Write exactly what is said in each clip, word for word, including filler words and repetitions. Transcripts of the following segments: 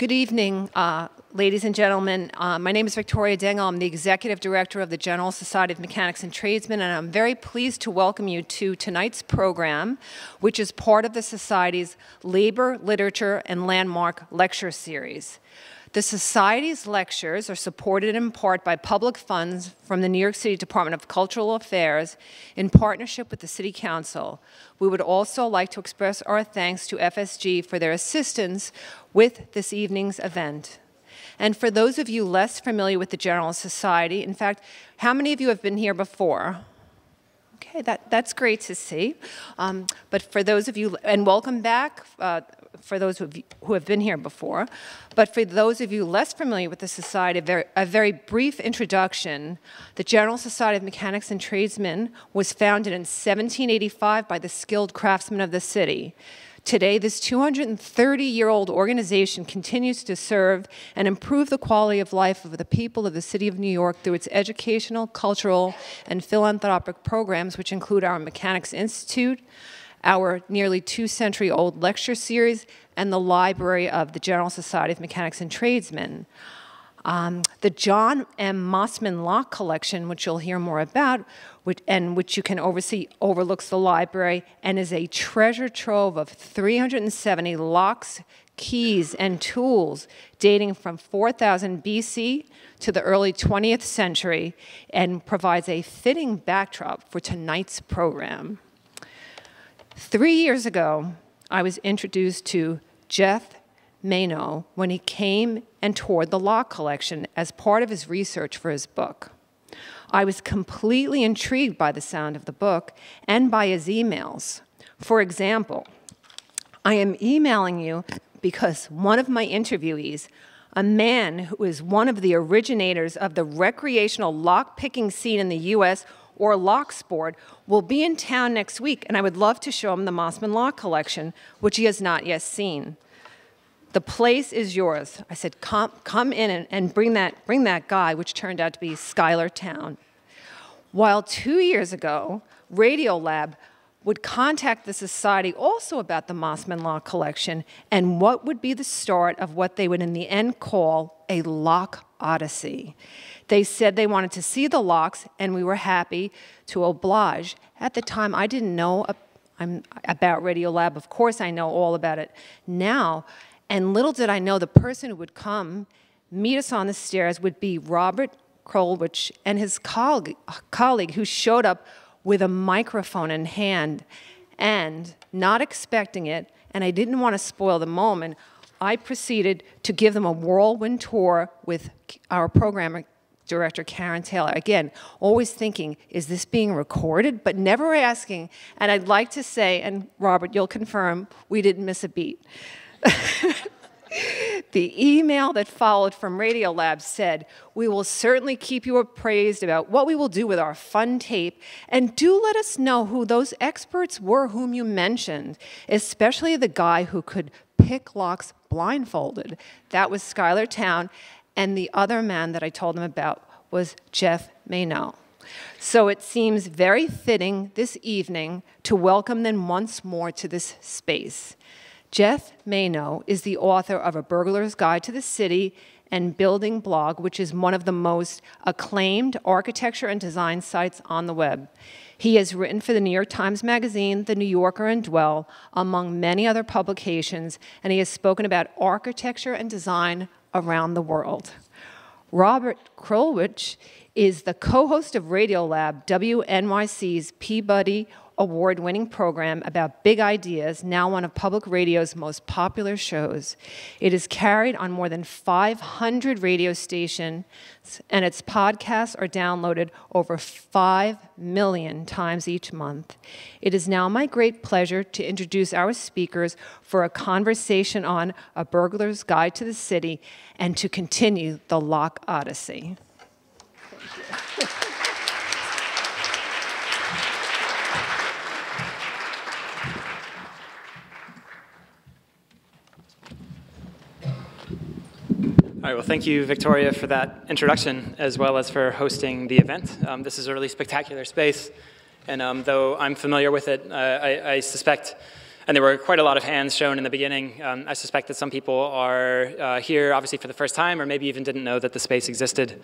Good evening, uh, ladies and gentlemen. Uh, my name is Victoria Dengel. I'm the Executive Director of the General Society of Mechanics and Tradesmen, and I'm very pleased to welcome you to tonight's program, which is part of the Society's Labor, Literature, and Landmark Lecture Series. The Society's lectures are supported in part by public funds from the New York City Department of Cultural Affairs in partnership with the City Council. We would also like to express our thanks to F S G for their assistance with this evening's event. And for those of you less familiar with the General Society, in fact, how many of you have been here before? Okay, that, that's great to see. Um, but for those of you, and welcome back, uh, for those who have been here before. But for those of you less familiar with the Society, a very, a very brief introduction. The General Society of Mechanics and Tradesmen was founded in seventeen eighty-five by the skilled craftsmen of the city. Today, this two hundred thirty-year-old organization continues to serve and improve the quality of life of the people of the City of New York through its educational, cultural, and philanthropic programs, which include our Mechanics Institute, our nearly two-century-old lecture series, and the library of the General Society of Mechanics and Tradesmen. Um, the John M. Mossman Lock Collection, which you'll hear more about, which, and which you can oversee, overlooks the library, and is a treasure trove of three hundred seventy locks, keys, and tools dating from four thousand B C to the early twentieth century, and provides a fitting backdrop for tonight's program. Three years ago, I was introduced to Geoff Manaugh when he came and toured the Lock Collection as part of his research for his book. I was completely intrigued by the sound of the book and by his emails. For example, I am emailing you because one of my interviewees, a man who is one of the originators of the recreational lock-picking scene in the U S, or lock sport, will be in town next week, and I would love to show him the Mossman Lock Collection, which he has not yet seen. The place is yours. I said, come, come in and, and bring, that, bring that guy, which turned out to be Schuyler Towne. While two years ago, Radiolab would contact the Society also about the Mossman Lock Collection and what would be the start of what they would in the end call a lock odyssey. They said they wanted to see the locks, and we were happy to oblige. At the time, I didn't know about Radiolab. Of course, I know all about it now. And little did I know the person who would come meet us on the stairs would be Robert Krulwich and his colleague, colleague who showed up with a microphone in hand. And not expecting it, and I didn't want to spoil the moment, I proceeded to give them a whirlwind tour with our programmer, Director Karen Taylor. Again, always thinking, is this being recorded? But never asking. And I'd like to say, and Robert, you'll confirm, we didn't miss a beat. The email that followed from Radiolab said, we will certainly keep you appraised about what we will do with our fun tape, and do let us know who those experts were whom you mentioned, especially the guy who could pick locks blindfolded. That was Schuyler Towne. And the other man that I told him about was Geoff Manaugh. So it seems very fitting this evening to welcome them once more to this space. Geoff Manaugh is the author of A Burglar's Guide to the City and Building Blog, which is one of the most acclaimed architecture and design sites on the web. He has written for the New York Times Magazine, The New Yorker, and Dwell, among many other publications, and he has spoken about architecture and design around the world. Robert Krulwich is the co-host of Radiolab, W N Y C's Peabody Award-winning program about big ideas, now one of public radio's most popular shows. It is carried on more than five hundred radio stations, and its podcasts are downloaded over five million times each month. It is now my great pleasure to introduce our speakers for a conversation on A Burglar's Guide to the City and to continue the Lock Odyssey. All right, well, thank you, Victoria, for that introduction, as well as for hosting the event. Um, this is a really spectacular space, and um, though I'm familiar with it, uh, I, I suspect, And there were quite a lot of hands shown in the beginning. Um, I suspect that some people are uh, here obviously for the first time, or maybe even didn't know that the space existed.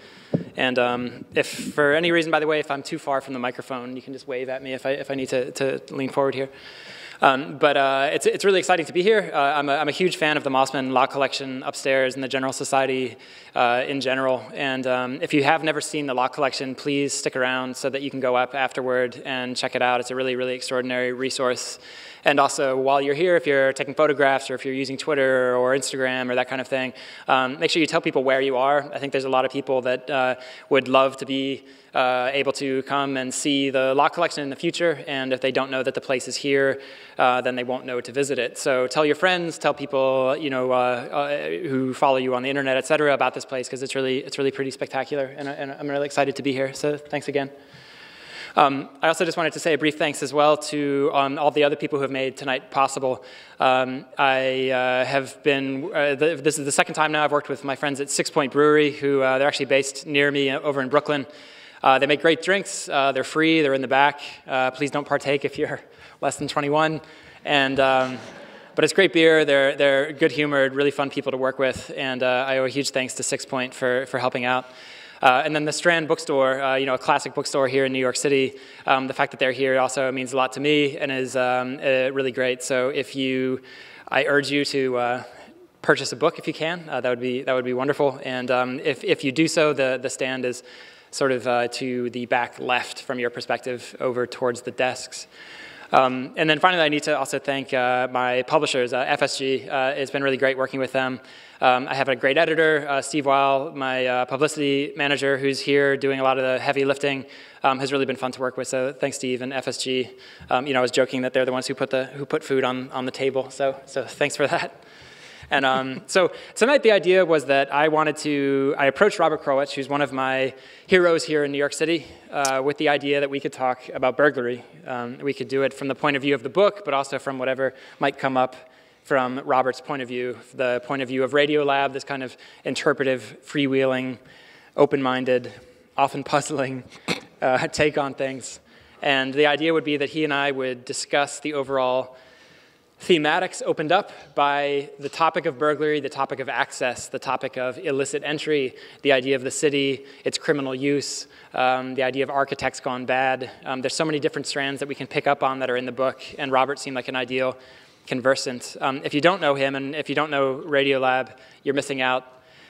And um, if for any reason, by the way, if I'm too far from the microphone, you can just wave at me if I, if I need to, to lean forward here. Um, but uh, it's, it's really exciting to be here. Uh, I'm, a, I'm a huge fan of the Mossman Lock Collection upstairs and the General Society uh, in general. And um, if you have never seen the Lock Collection, please stick around so that you can go up afterward and check it out. It's a really, really extraordinary resource. And also, while you're here, if you're taking photographs or if you're using Twitter or Instagram or that kind of thing, um, make sure you tell people where you are. I think there's a lot of people that uh, would love to be Uh, able to come and see the Lock Collection in the future, and if they don't know that the place is here, uh, then they won't know to visit it. So tell your friends, tell people you know uh, uh, who follow you on the internet, et cetera, about this place because it's really it's really pretty spectacular, and, and I'm really excited to be here. So thanks again. Um, I also just wanted to say a brief thanks as well to um, all the other people who have made tonight possible. Um, I uh, have been, uh, the, this is the second time now I've worked with my friends at Six Point Brewery, who uh, they're actually based near me over in Brooklyn. Uh, they make great drinks. Uh, they're free. They're in the back. Uh, please don't partake if you're less than twenty-one. And um, but it's great beer. They're they're good-humored, really fun people to work with. And uh, I owe a huge thanks to Six Point for for helping out. Uh, and then the Strand bookstore, uh, you know, a classic bookstore here in New York City. Um, the fact that they're here also means a lot to me and is um, uh, really great. So if you, I urge you to. Uh, purchase a book if you can. Uh, that would be that would be wonderful. And um, if if you do so, the the stand is sort of uh, to the back left from your perspective, over towards the desks. Um, and then finally, I need to also thank uh, my publishers, uh, F S G. Uh, it's been really great working with them. Um, I have a great editor, uh, Steve Weil, my uh, publicity manager, who's here doing a lot of the heavy lifting. Um, has really been fun to work with. So thanks, Steve and F S G. Um, you know, I was joking that they're the ones who put the who put food on on the table. So so thanks for that. And um, so tonight the idea was that I wanted to, I approached Robert Krulwich, who's one of my heroes here in New York City, uh, with the idea that we could talk about burglary. Um, we could do it from the point of view of the book, but also from whatever might come up from Robert's point of view, the point of view of Radiolab, this kind of interpretive, freewheeling, open-minded, often puzzling uh, take on things. And the idea would be that he and I would discuss the overall thematics opened up by the topic of burglary, the topic of access, the topic of illicit entry, the idea of the city, its criminal use, um, the idea of architects gone bad. Um, there's so many different strands that we can pick up on that are in the book, and Robert seemed like an ideal conversant. Um, if you don't know him, and if you don't know Radiolab, you're missing out.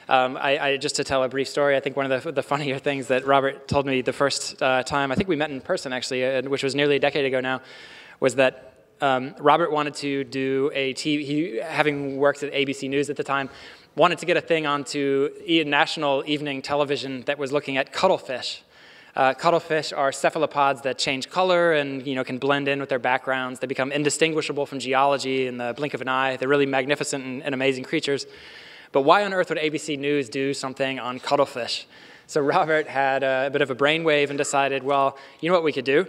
Um, I, I, just to tell a brief story, I think one of the, the funnier things that Robert told me the first uh, time, I think we met in person actually, uh, which was nearly a decade ago now, was that Um, Robert wanted to do a T V, he, having worked at A B C News at the time, wanted to get a thing onto national evening television that was looking at cuttlefish. Uh, cuttlefish are cephalopods that change color and you know can blend in with their backgrounds. They become indistinguishable from geology in the blink of an eye. They're really magnificent and, and amazing creatures. But why on earth would A B C News do something on cuttlefish? So Robert had a bit of a brainwave and decided, well, you know what we could do?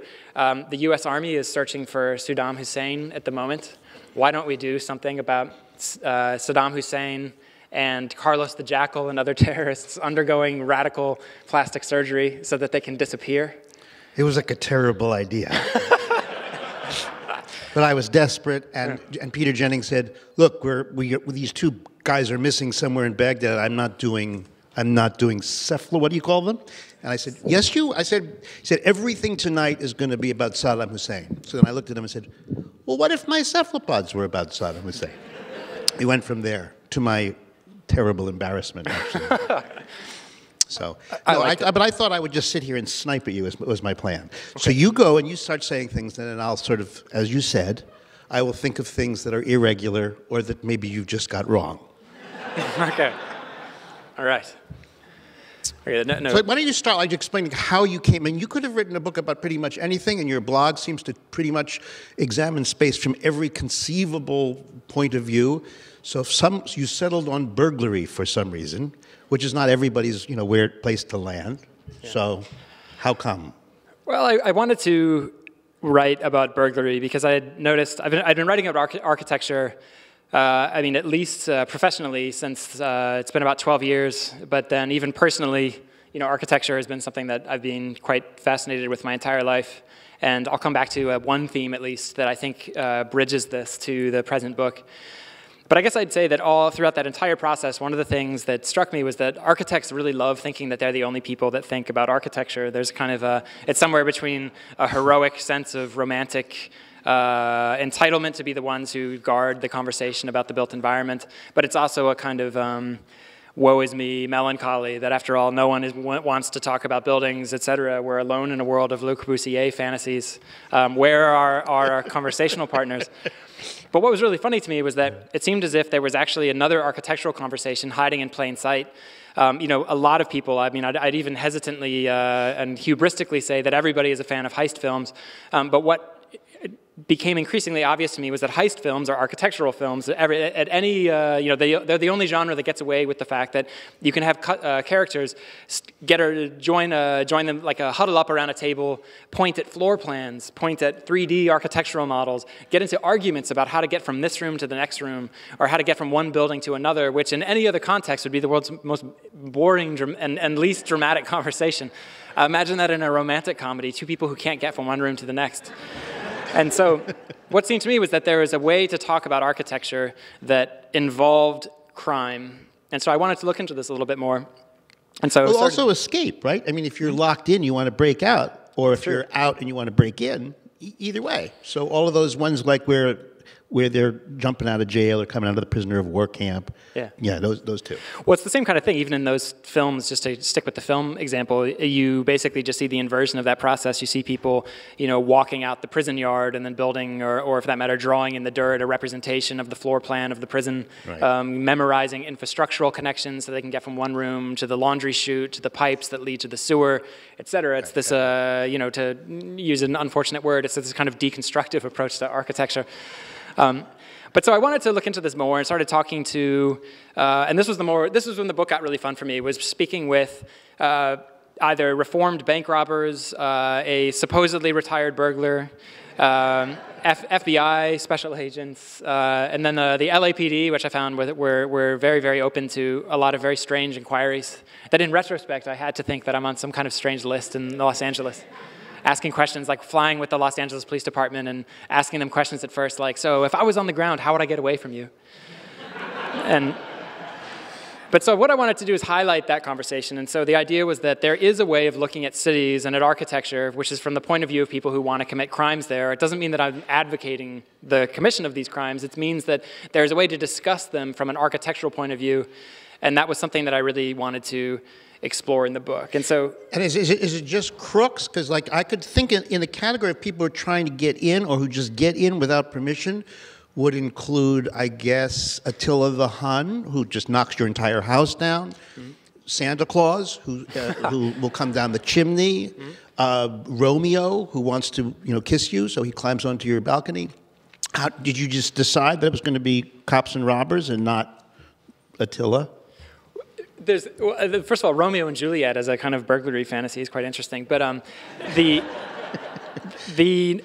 Um, the U S Army is searching for Saddam Hussein at the moment. Why don't we do something about uh, Saddam Hussein and Carlos the Jackal and other terrorists undergoing radical plastic surgery so that they can disappear? It was like a terrible idea. But I was desperate, and, yeah. and Peter Jennings said, look, we're, we, these two guys are missing somewhere in Baghdad. I'm not doing... I'm not doing cephalo, what do you call them? And I said, yes, you? I said, he said, everything tonight is going to be about Saddam Hussein. So then I looked at him and said, well, what if my cephalopods were about Saddam Hussein? He went from there to my terrible embarrassment, actually. So, I, no, I I, but I thought I would just sit here and snipe at you, was my plan. Okay. So you go and you start saying things, and then I'll sort of, as you said, I will think of things that are irregular or that maybe you've just got wrong. Okay. All right. Okay, no, no. So why don't you start like explaining how you came in? You could have written a book about pretty much anything, and your blog seems to pretty much examine space from every conceivable point of view. So if some you settled on burglary for some reason, which is not everybody's you know weird place to land. Yeah. So how come? Well, I, I wanted to write about burglary because I had noticed I've been I've been writing about arch architecture. Uh, I mean, at least uh, professionally, since uh, it's been about twelve years, but then even personally, you know, architecture has been something that I've been quite fascinated with my entire life. And I'll come back to uh, one theme, at least, that I think uh, bridges this to the present book. But I guess I'd say that all throughout that entire process, one of the things that struck me was that architects really love thinking that they're the only people that think about architecture. There's kind of a, it's somewhere between a heroic sense of romantic uh, entitlement to be the ones who guard the conversation about the built environment, but it's also a kind of um, woe is me melancholy that after all, no one is, wants to talk about buildings, et cetera. We're alone in a world of Le Corbusier fantasies. Um, where are, are our conversational partners? But what was really funny to me was that it seemed as if there was actually another architectural conversation hiding in plain sight. Um, you know, a lot of people, I mean, I'd, I'd even hesitantly uh, and hubristically say that everybody is a fan of heist films, um, but what became increasingly obvious to me was that heist films are architectural films. Every, at any, uh, you know, they, they're the only genre that gets away with the fact that you can have uh, characters get or join a, join them like a huddle up around a table, point at floor plans, point at three D architectural models, get into arguments about how to get from this room to the next room, or how to get from one building to another, which in any other context would be the world's most boring and, and least dramatic conversation. Uh, imagine that in a romantic comedy, two people who can't get from one room to the next. And so what seemed to me was that there was a way to talk about architecture that involved crime. And so I wanted to look into this a little bit more. And so well, also escape, right? I mean, if you're locked in, you want to break out. Or if True. You're out and you want to break in, e either way. So all of those ones like where, where they're jumping out of jail or coming out of the prisoner of war camp. Yeah. Yeah, those, those two. Well, it's the same kind of thing. Even in those films, just to stick with the film example, you basically just see the inversion of that process. You see people, you know, walking out the prison yard and then building, or, or if that matter, drawing in the dirt a representation of the floor plan of the prison, right. um, memorizing infrastructural connections so they can get from one room to the laundry chute, to the pipes that lead to the sewer, et cetera. It's right. this, uh, you know, to use an unfortunate word, it's this kind of deconstructive approach to architecture. Um, but so I wanted to look into this more and started talking to, uh, and this was the more, this was when the book got really fun for me, was speaking with uh, either reformed bank robbers, uh, a supposedly retired burglar, um, F FBI special agents, uh, and then uh, the L A P D, which I found were, were very, very open to a lot of very strange inquiries that in retrospect I had to think that I'm on some kind of strange list in Los Angeles. Asking questions like flying with the Los Angeles Police Department and asking them questions at first like, so if I was on the ground, how would I get away from you? and, but so what I wanted to do is highlight that conversation. And so the idea was that there is a way of looking at cities and at architecture, which is from the point of view of people who want to commit crimes there. It doesn't mean that I'm advocating the commission of these crimes. It means that there's a way to discuss them from an architectural point of view. And that was something that I really wanted to explore in the book. And so, and is, is, it, is it just crooks? Because like I could think in, in the category of people who are trying to get in or who just get in without permission would include, I guess, Attila the Hun, who just knocks your entire house down, mm-hmm. Santa Claus, who, uh, who will come down the chimney, mm-hmm. uh, Romeo, who wants to you know kiss you, so he climbs onto your balcony. How, did you just decide that it was going to be cops and robbers and not Attila? There's, well, first of all, Romeo and Juliet as a kind of burglary fantasy is quite interesting, but um, the, the,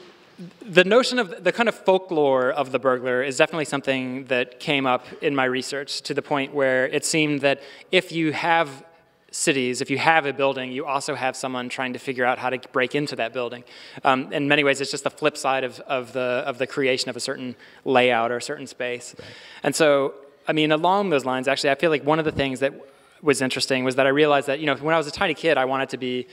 the notion of the kind of folklore of the burglar is definitely something that came up in my research to the point where it seemed that if you have cities, if you have a building, you also have someone trying to figure out how to break into that building. Um, in many ways, it's just the flip side of, of, the, of the creation of a certain layout or a certain space. Right. And so, I mean, along those lines, actually, I feel like one of the things that was interesting was that I realized that, you know, when I was a tiny kid, I wanted to be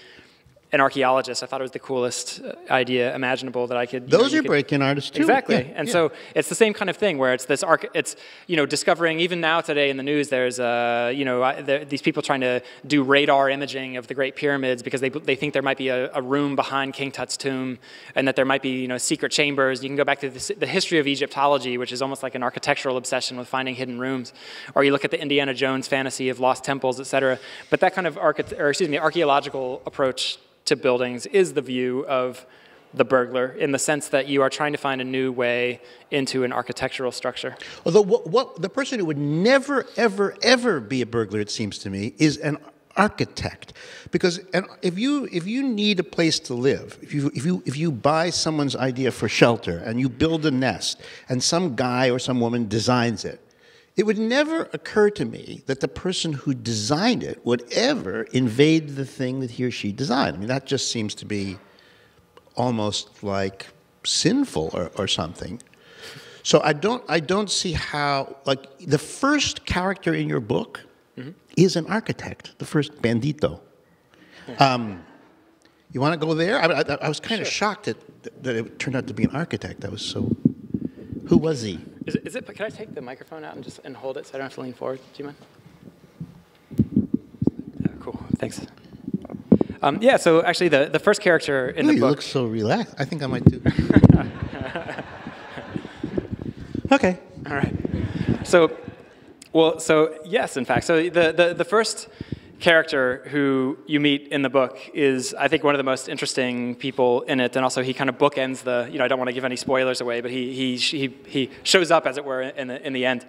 an archaeologist. I thought it was the coolest idea imaginable that I could. Those you know, are break-in artists too. Exactly. Yeah, and yeah. so it's the same kind of thing where it's this, arch it's, you know, discovering, even now today in the news, there's, uh, you know, I, there, these people trying to do radar imaging of the Great Pyramids because they, they think there might be a, a room behind King Tut's tomb and that there might be, you know, secret chambers. You can go back to the, the history of Egyptology, which is almost like an architectural obsession with finding hidden rooms. Or you look at the Indiana Jones fantasy of lost temples, et cetera. But that kind of, archi or excuse me, archaeological approach to buildings is the view of the burglar in the sense that you are trying to find a new way into an architectural structure. Although what, what the person who would never, ever, ever be a burglar, it seems to me, is an architect, because and if you if you need a place to live, if you if you if you buy someone's idea for shelter and you build a nest and some guy or some woman designs it, it would never occur to me that the person who designed it would ever invade the thing that he or she designed. I mean, that just seems to be almost like sinful or, or something. So I don't, I don't see how, like, the first character in your book mm-hmm. is an architect, the first bandito. Um, you want to go there? I, I, I was kind of sure. shocked that, that it turned out to be an architect. I was so, who was he? Is it, is it, can I take the microphone out and just and hold it so I don't have to lean forward? Do you mind? Oh, cool, thanks. Um, yeah, so actually the, the first character in Ooh, the you book. You look so relaxed. I think I might do. Okay. All right. So, well, so yes, in fact. So the, the, the first character who you meet in the book is, I think, one of the most interesting people in it, and also he kind of bookends the, you know, I don't want to give any spoilers away, but he, he, he, he shows up, as it were, in the, in the end.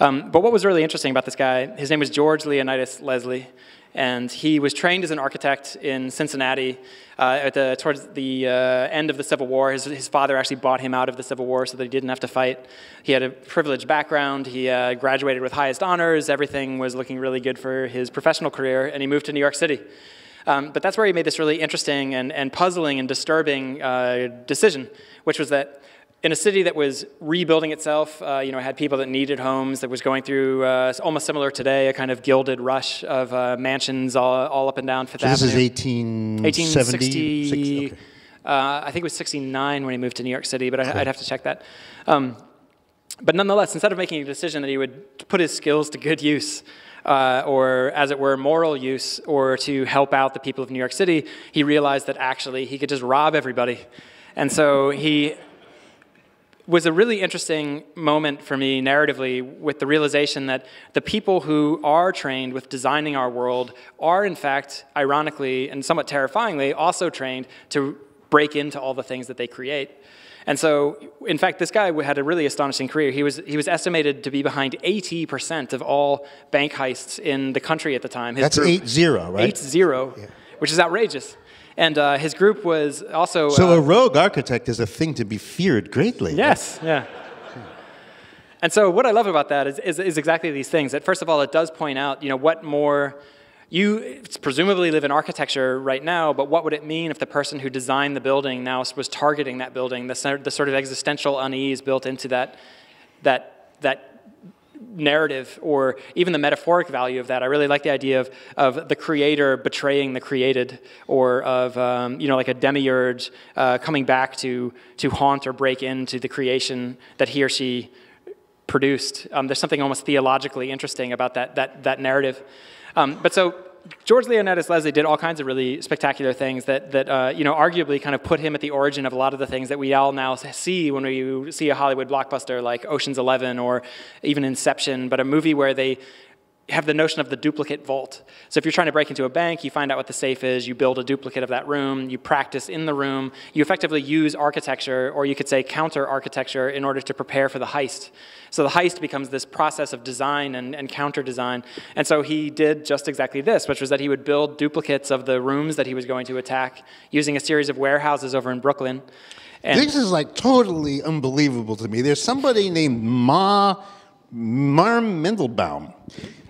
Um, but what was really interesting about this guy, his name was George Leonidas Leslie, and he was trained as an architect in Cincinnati uh, at the, towards the uh, end of the Civil War. His, his father actually bought him out of the Civil War so that he didn't have to fight. He had a privileged background. He uh, graduated with highest honors. Everything was looking really good for his professional career, and he moved to New York City. Um, but that's where he made this really interesting and, and puzzling and disturbing uh, decision, which was that in a city that was rebuilding itself, uh, you know, had people that needed homes, that was going through, uh, almost similar today, a kind of gilded rush of uh, mansions all, all up and down Fifth so Avenue. This is eighteen seventy? Okay. uh, I think it was sixty-nine when he moved to New York City, but I, okay. I'd have to check that. Um, but nonetheless, instead of making a decision that he would put his skills to good use, Uh, or, as it were, moral use, or to help out the people of New York City, he realized that actually he could just rob everybody. And so he was a really interesting moment for me narratively with the realization that the people who are trained with designing our world are, in fact, ironically and somewhat terrifyingly, also trained to break into all the things that they create. And so, in fact, this guy had a really astonishing career. He was, he was estimated to be behind eighty percent of all bank heists in the country at the time. His That's group, eight zero, right? Eight zero, yeah. Which is outrageous. And uh, his group was also... So uh, a rogue architect is a thing to be feared greatly. Yes, right? Yeah. And so what I love about that is, is, is exactly these things. That first of all, it does point out, you know, what more... You presumably live in architecture right now, but what would it mean if the person who designed the building now was targeting that building, the, the sort of existential unease built into that, that, that narrative, or even the metaphoric value of that? I really like the idea of, of the creator betraying the created, or of um, you know, like a demiurge uh, coming back to, to haunt or break into the creation that he or she produced. Um, there's something almost theologically interesting about that, that, that narrative. Um, but so George Leonidas Leslie did all kinds of really spectacular things that, that uh, you know, arguably kind of put him at the origin of a lot of the things that we all now see when we see a Hollywood blockbuster like Ocean's Eleven or even Inception, but a movie where they have the notion of the duplicate vault. So if you're trying to break into a bank, you find out what the safe is, you build a duplicate of that room, you practice in the room, you effectively use architecture, or you could say counter-architecture, in order to prepare for the heist. So the heist becomes this process of design and, and counter-design. And so he did just exactly this, which was that he would build duplicates of the rooms that he was going to attack using a series of warehouses over in Brooklyn. And this is like totally unbelievable to me. There's somebody named Ma... Marm Mendelbaum,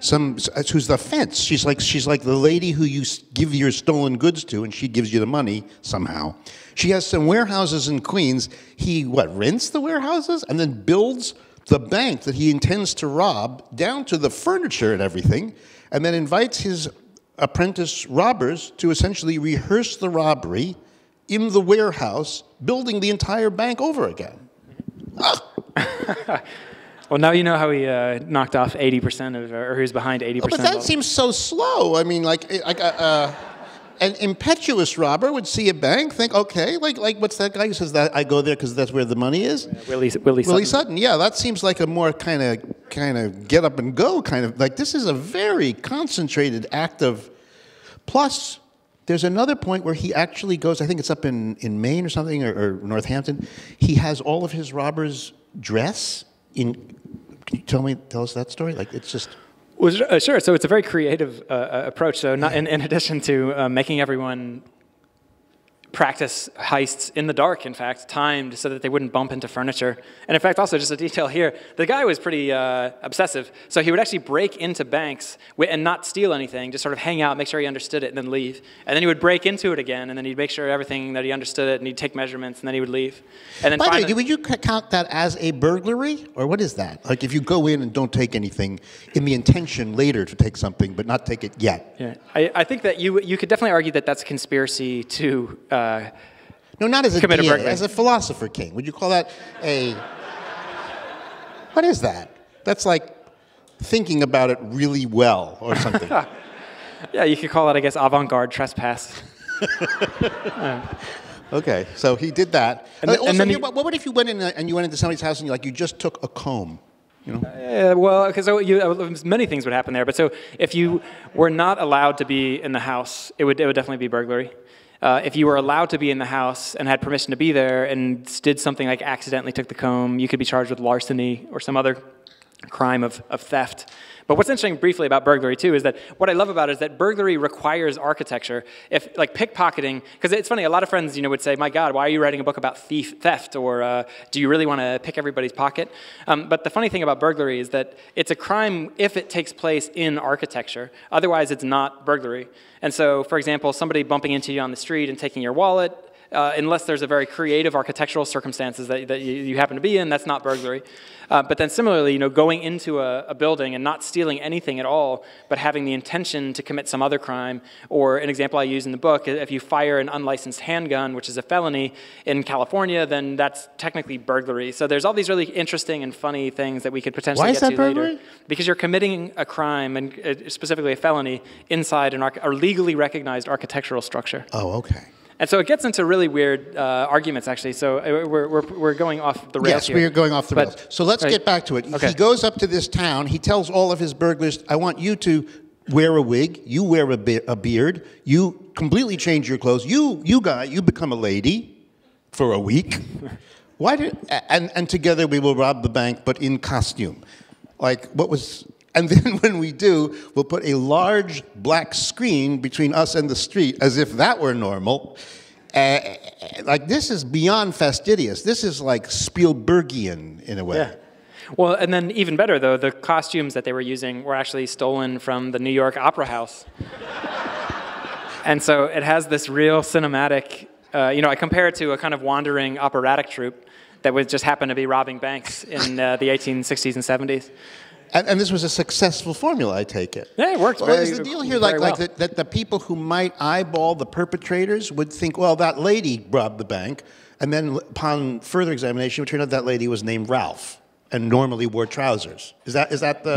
some, who's the fence. She's like, she's like the lady who you give your stolen goods to, and she gives you the money somehow. She has some warehouses in Queens. He, what, rents the warehouses and then builds the bank that he intends to rob, down to the furniture and everything, and then invites his apprentice robbers to essentially rehearse the robbery in the warehouse, building the entire bank over again. Ah. Well, now you know how he uh, knocked off eighty percent of, or who's behind eighty percent. Oh, but that seems so slow. I mean, like, like uh, uh, an impetuous robber would see a bank, think, okay, like, like what's that guy who says that I go there because that's where the money is? Yeah, Willie, Willie Sutton. Willie Sutton. Yeah, that seems like a more kind of, kind of get up and go kind of. Like, this is a very concentrated act of. Plus, there's another point where he actually goes. I think it's up in in Maine or something, or, or Northampton. He has all of his robbers dress. In, can you tell me, tell us that story? Like, it's just... Well, uh, sure, so it's a very creative uh, approach. So not in, in addition to uh, making everyone practice heists in the dark, in fact, timed so that they wouldn't bump into furniture. And in fact, also just a detail here, the guy was pretty uh, obsessive. So he would actually break into banks and not steal anything, just sort of hang out, make sure he understood it, and then leave. And then he would break into it again, and then he'd make sure everything that he understood it, and he'd take measurements, and then he would leave. And then By the way, would you count that as a burglary? Or what is that? Like if you go in and don't take anything in the intention later to take something, but not take it yet. Yeah. I, I think that you, you could definitely argue that that's a conspiracy to... Uh, Uh, no, not as a, D A, a as a philosopher king. Would you call that a... What is that? That's like thinking about it really well or something. Yeah, you could call it, I guess, avant-garde trespass. uh. Okay, so he did that. And, and, also, and then he, what, what if you went in and you went into somebody's house and you like you just took a comb? You know? uh, well, because so uh, many things would happen there. But so if you were not allowed to be in the house, it would, it would definitely be burglary. Uh, if you were allowed to be in the house and had permission to be there and did something like accidentally took the comb, you could be charged with larceny or some other crime of, of theft. But what's interesting briefly about burglary, too, is that what I love about it is that burglary requires architecture. If, like, pickpocketing, because it's funny, a lot of friends, you know, would say, my God, why are you writing a book about thief theft? Or uh, do you really want to pick everybody's pocket? Um, but the funny thing about burglary is that it's a crime if it takes place in architecture. Otherwise, it's not burglary. And so, for example, somebody bumping into you on the street and taking your wallet, Uh, unless there's a very creative architectural circumstances that, that you, you happen to be in, that's not burglary. Uh, but then similarly, you know, going into a, a building and not stealing anything at all, but having the intention to commit some other crime, or an example I use in the book, if you fire an unlicensed handgun, which is a felony in California, then that's technically burglary. So there's all these really interesting and funny things that we could potentially get to later. Why is that burglary? Because you're committing a crime, and uh, specifically a felony, inside an arch- or legally recognized architectural structure. Oh, okay. And so it gets into really weird uh, arguments, actually. So we're, we're, we're going off the rails yes, here. Yes, we are going off the but, rails. So let's right. get back to it. Okay. He goes up to this town. He tells all of his burglars, I want you to wear a wig. You wear a, be a beard. You completely change your clothes. You, you, guy, you become a lady for a week. Why did, and, and together we will rob the bank, but in costume. Like, what was... And then when we do, we'll put a large black screen between us and the street, as if that were normal. Uh, like, this is beyond fastidious. This is like Spielbergian, in a way. Yeah. Well, and then even better, though, the costumes that they were using were actually stolen from the New York Opera House. And so it has this real cinematic, uh, you know, I compare it to a kind of wandering operatic troupe that would just happen to be robbing banks in uh, the eighteen sixties and seventies. And, and this was a successful formula, I take it. Yeah, it works. Well, is the deal here like, well. like that, that the people who might eyeball the perpetrators would think, well, that lady robbed the bank, and then upon further examination, it turned out that lady was named Ralph and normally wore trousers. Is that, is that the...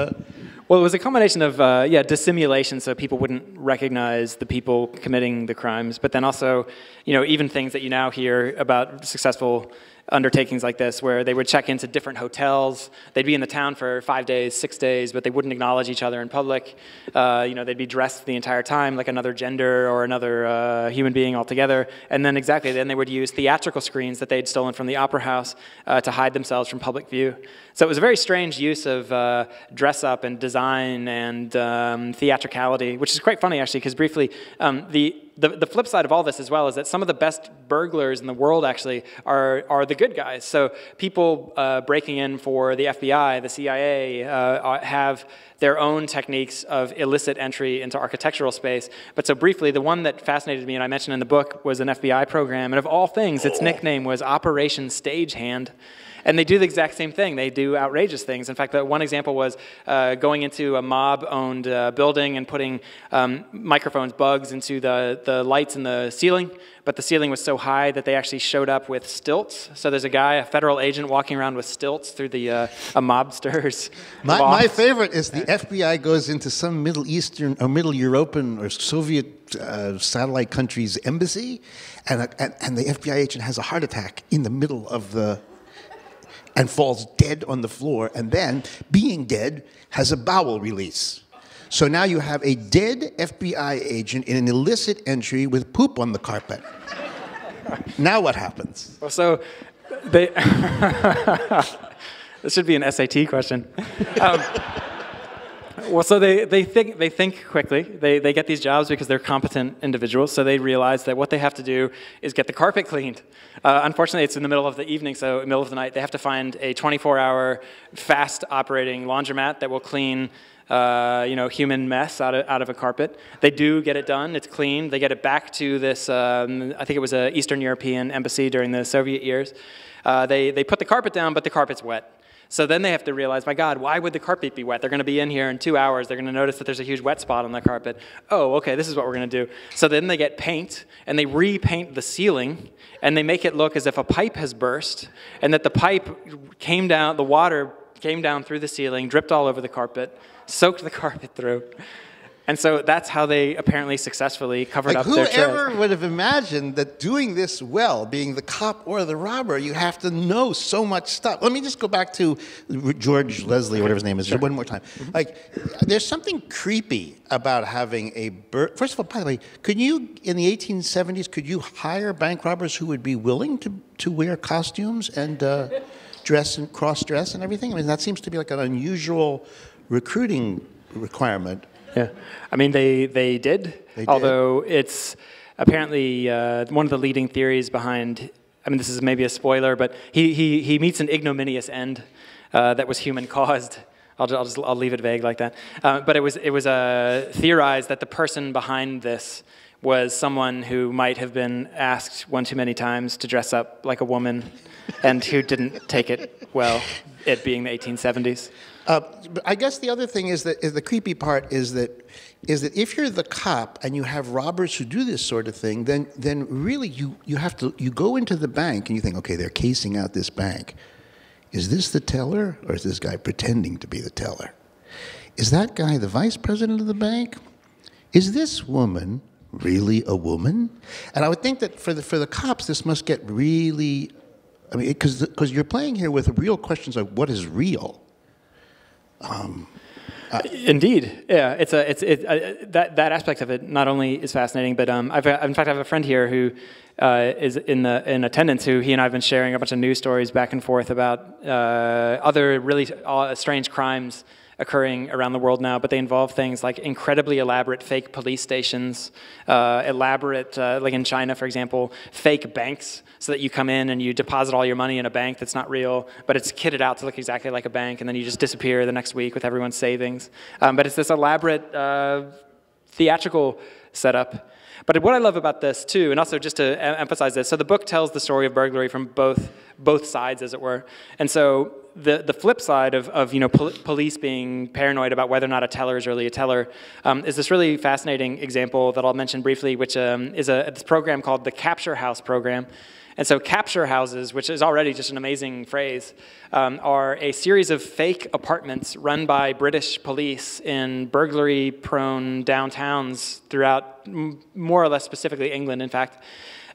Well, it was a combination of, uh, yeah, dissimulation, so people wouldn't recognize the people committing the crimes, but then also, you know, even things that you now hear about successful undertakings like this, where they would check into different hotels. They'd be in the town for five days, six days, but they wouldn't acknowledge each other in public. Uh, you know, they'd be dressed the entire time like another gender or another uh, human being altogether. And then exactly, then they would use theatrical screens that they'd stolen from the opera house uh, to hide themselves from public view. So it was a very strange use of uh, dress up and design and um, theatricality, which is quite funny actually, because briefly, um, the The, the flip side of all this as well is that some of the best burglars in the world actually are, are the good guys. So people uh, breaking in for the F B I, the C I A, uh, have their own techniques of illicit entry into architectural space. But so briefly, the one that fascinated me and I mentioned in the book was an F B I program. And of all things, its nickname was Operation Stagehand. And they do the exact same thing. They do outrageous things. In fact, the one example was uh, going into a mob-owned uh, building and putting um, microphones, bugs, into the, the lights in the ceiling. But the ceiling was so high that they actually showed up with stilts. So there's a guy, a federal agent, walking around with stilts through the uh, a mobster's. My, my favorite is the F B I goes into some Middle Eastern or Middle European or Soviet uh, satellite country's embassy, and, and, and the F B I agent has a heart attack in the middle of the... and falls dead on the floor, and then, being dead, has a bowel release. So now you have a dead F B I agent in an illicit entry with poop on the carpet. Now what happens? Well, so, they... This should be an S A T question. Um, Well, so they, they think they think quickly. They they get these jobs because they're competent individuals. So they realize that what they have to do is get the carpet cleaned. Uh, unfortunately, it's in the middle of the evening, so in the middle of the night, they have to find a twenty-four hour fast operating laundromat that will clean uh, you know human mess out of out of a carpet. They do get it done. It's clean. They get it back to this. Um, I think it was an Eastern European embassy during the Soviet years. Uh, they they put the carpet down, but the carpet's wet. So then they have to realize, my God, why would the carpet be wet? They're going to be in here in two hours. They're going to notice that there's a huge wet spot on the carpet. Oh, okay, this is what we're going to do. So then they get paint, and they repaint the ceiling, and they make it look as if a pipe has burst, and that the pipe came down, the water came down through the ceiling, dripped all over the carpet, soaked the carpet through. And so that's how they apparently successfully covered like up their trail. Whoever would have imagined that doing this well, being the cop or the robber, you have to know so much stuff. Let me just go back to George Leslie, whatever his name is, sure. one more time. Mm-hmm. Like, there's something creepy about having a bur- First of all, by the way, could you, in the eighteen seventies, could you hire bank robbers who would be willing to, to wear costumes and uh, dress and cross-dress and everything? I mean, that seems to be like an unusual recruiting requirement. Yeah, I mean, they, they did, they although did. It's apparently uh, one of the leading theories behind, I mean, this is maybe a spoiler, but he, he, he meets an ignominious end uh, that was human-caused. I'll, I'll just I'll leave it vague like that. Uh, but it was, it was uh, theorized that the person behind this was someone who might have been asked one too many times to dress up like a woman and who didn't take it well, it being the eighteen seventies. Uh, I guess the other thing is that is the creepy part is that is that if you're the cop and you have robbers who do this sort of thing, then then really you you have to you go into the bank and you think, okay, they're casing out this bank. Is this the teller or is this guy pretending to be the teller? Is that guy the vice president of the bank? Is this woman really a woman? And I would think that for the for the cops, this must get really, I mean, because because you're playing here with real questions like what is real. Um, uh, Indeed, yeah. It's a it's it uh, that that aspect of it not only is fascinating, but um, I've in fact I have a friend here who uh, is in the in attendance who he and I have been sharing a bunch of news stories back and forth about uh, other really strange crimes occurring around the world now, but they involve things like incredibly elaborate fake police stations, uh, elaborate, uh, like in China, for example, fake banks, so that you come in and you deposit all your money in a bank that's not real, but it's kitted out to look exactly like a bank, and then you just disappear the next week with everyone's savings. Um, but it's this elaborate uh, theatrical setup. But what I love about this, too, and also just to emphasize this, so the book tells the story of burglary from both both sides, as it were. And so the, the flip side of, of you know, pol police being paranoid about whether or not a teller is really a teller um, is this really fascinating example that I'll mention briefly, which um, is a this program called the Capture House program. And so capture houses, which is already just an amazing phrase, um, are a series of fake apartments run by British police in burglary-prone downtowns throughout more or less specifically England, in fact,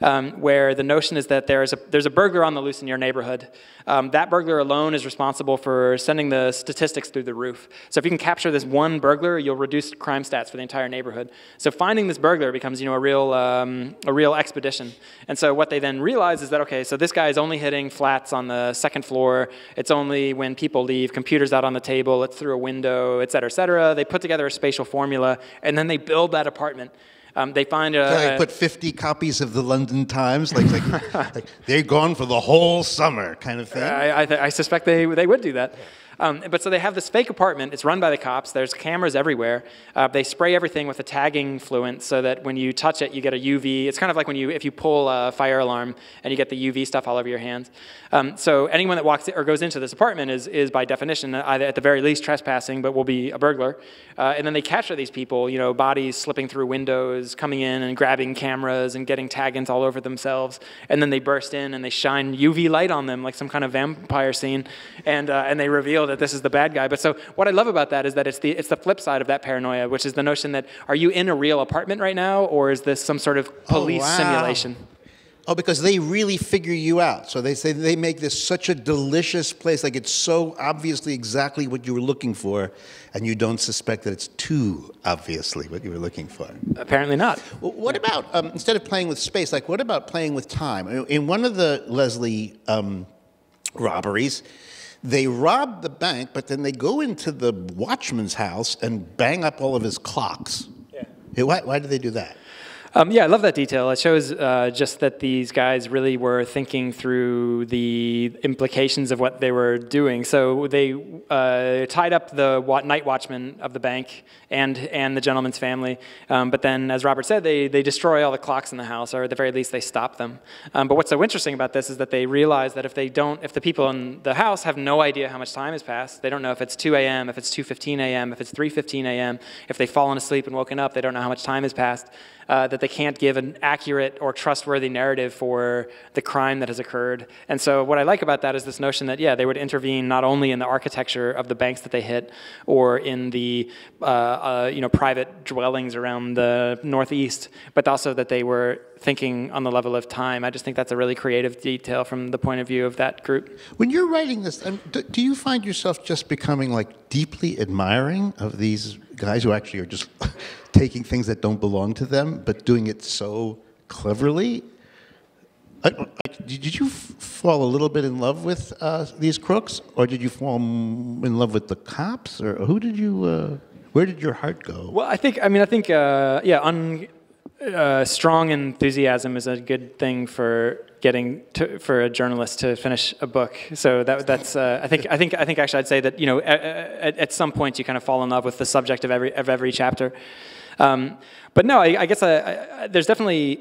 um, where the notion is that there's a, there's a burglar on the loose in your neighborhood. Um, that burglar alone is responsible for sending the statistics through the roof. So if you can capture this one burglar, you'll reduce crime stats for the entire neighborhood. So finding this burglar becomes, you know, a real, um, a real expedition. And so what they then realize is that, okay, so this guy is only hitting flats on the second floor. It's only when people leave, computers out on the table, it's through a window, et cetera, et cetera. They put together a spatial formula, and then they build that apartment. Um, they find a... Can I put fifty copies of the London Times? Like, like, like they're gone for the whole summer kind of thing? I, I, th I suspect they, they would do that. Um, but so they have this fake apartment. It's run by the cops. There's cameras everywhere. Uh, they spray everything with a tagging fluid so that when you touch it, you get a U V. It's kind of like when you, if you pull a fire alarm and you get the U V stuff all over your hands. Um, so anyone that walks or goes into this apartment is, is by definition either at the very least trespassing, but will be a burglar. Uh, and then they capture these people. You know, bodies slipping through windows, coming in and grabbing cameras and getting tag-ins all over themselves. And then they burst in and they shine U V light on them like some kind of vampire scene, and uh, and they reveal that this is the bad guy. But so what I love about that is that it's the it's the flip side of that paranoia, which is the notion that are you in a real apartment right now, or is this some sort of police oh, wow. simulation? Oh, because they really figure you out. So they say they make this such a delicious place, like it's so obviously exactly what you were looking for, and you don't suspect that it's too obviously what you were looking for. Apparently not. Well, what about, um, instead of playing with space, like what about playing with time? In one of the Leslie um, robberies, They rob the bank, but then they go into the watchman's house and bang up all of his clocks. Yeah. Why, why do they do that? Um, yeah, I love that detail. It shows uh, just that these guys really were thinking through the implications of what they were doing. So they uh, tied up the wa night watchman of the bank and and the gentleman's family. Um, but then, as Robert said, they, they destroy all the clocks in the house, or at the very least, they stop them. Um, but what's so interesting about this is that they realize that if they don't, if the people in the house have no idea how much time has passed, they don't know if it's two A M, if it's two fifteen A M, if it's three fifteen A M, if they've fallen asleep and woken up, they don't know how much time has passed. Uh, that they can't give an accurate or trustworthy narrative for the crime that has occurred. And so what I like about that is this notion that, yeah, they would intervene not only in the architecture of the banks that they hit or in the uh, uh, you know, private dwellings around the Northeast, but also that they were thinking on the level of time. I just think that's a really creative detail from the point of view of that group. When you're writing this, um, do, do you find yourself just becoming like deeply admiring of these guys who actually are just taking things that don't belong to them, but doing it so cleverly? I, I, did you f fall a little bit in love with uh, these crooks, or did you fall in love with the cops, or who did you? Uh, where did your heart go? Well, I think I mean I think uh, yeah, un, uh, strong enthusiasm is a good thing for getting to, for a journalist to finish a book. So that, that's uh, I think I think I think actually I'd say that, you know, at, at some point you kind of fall in love with the subject of every of every chapter. Um, but no, I, I guess I, I, there's definitely,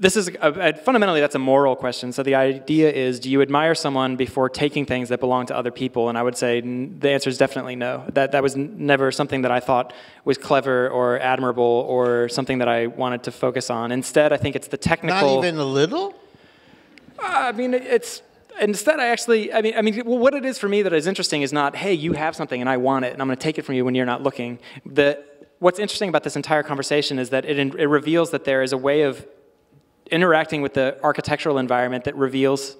this is, a, a, fundamentally that's a moral question. So the idea is, do you admire someone before taking things that belong to other people? And I would say n the answer is definitely no. That, that was never something that I thought was clever or admirable or something that I wanted to focus on. Instead, I think it's the technical... Not even a little? Uh, I mean, it's... Instead, I actually, I mean, I mean, well, what it is for me that is interesting is not, hey, you have something and I want it and I'm going to take it from you when you're not looking. The... What's interesting about this entire conversation is that it, it reveals that there is a way of interacting with the architectural environment that reveals,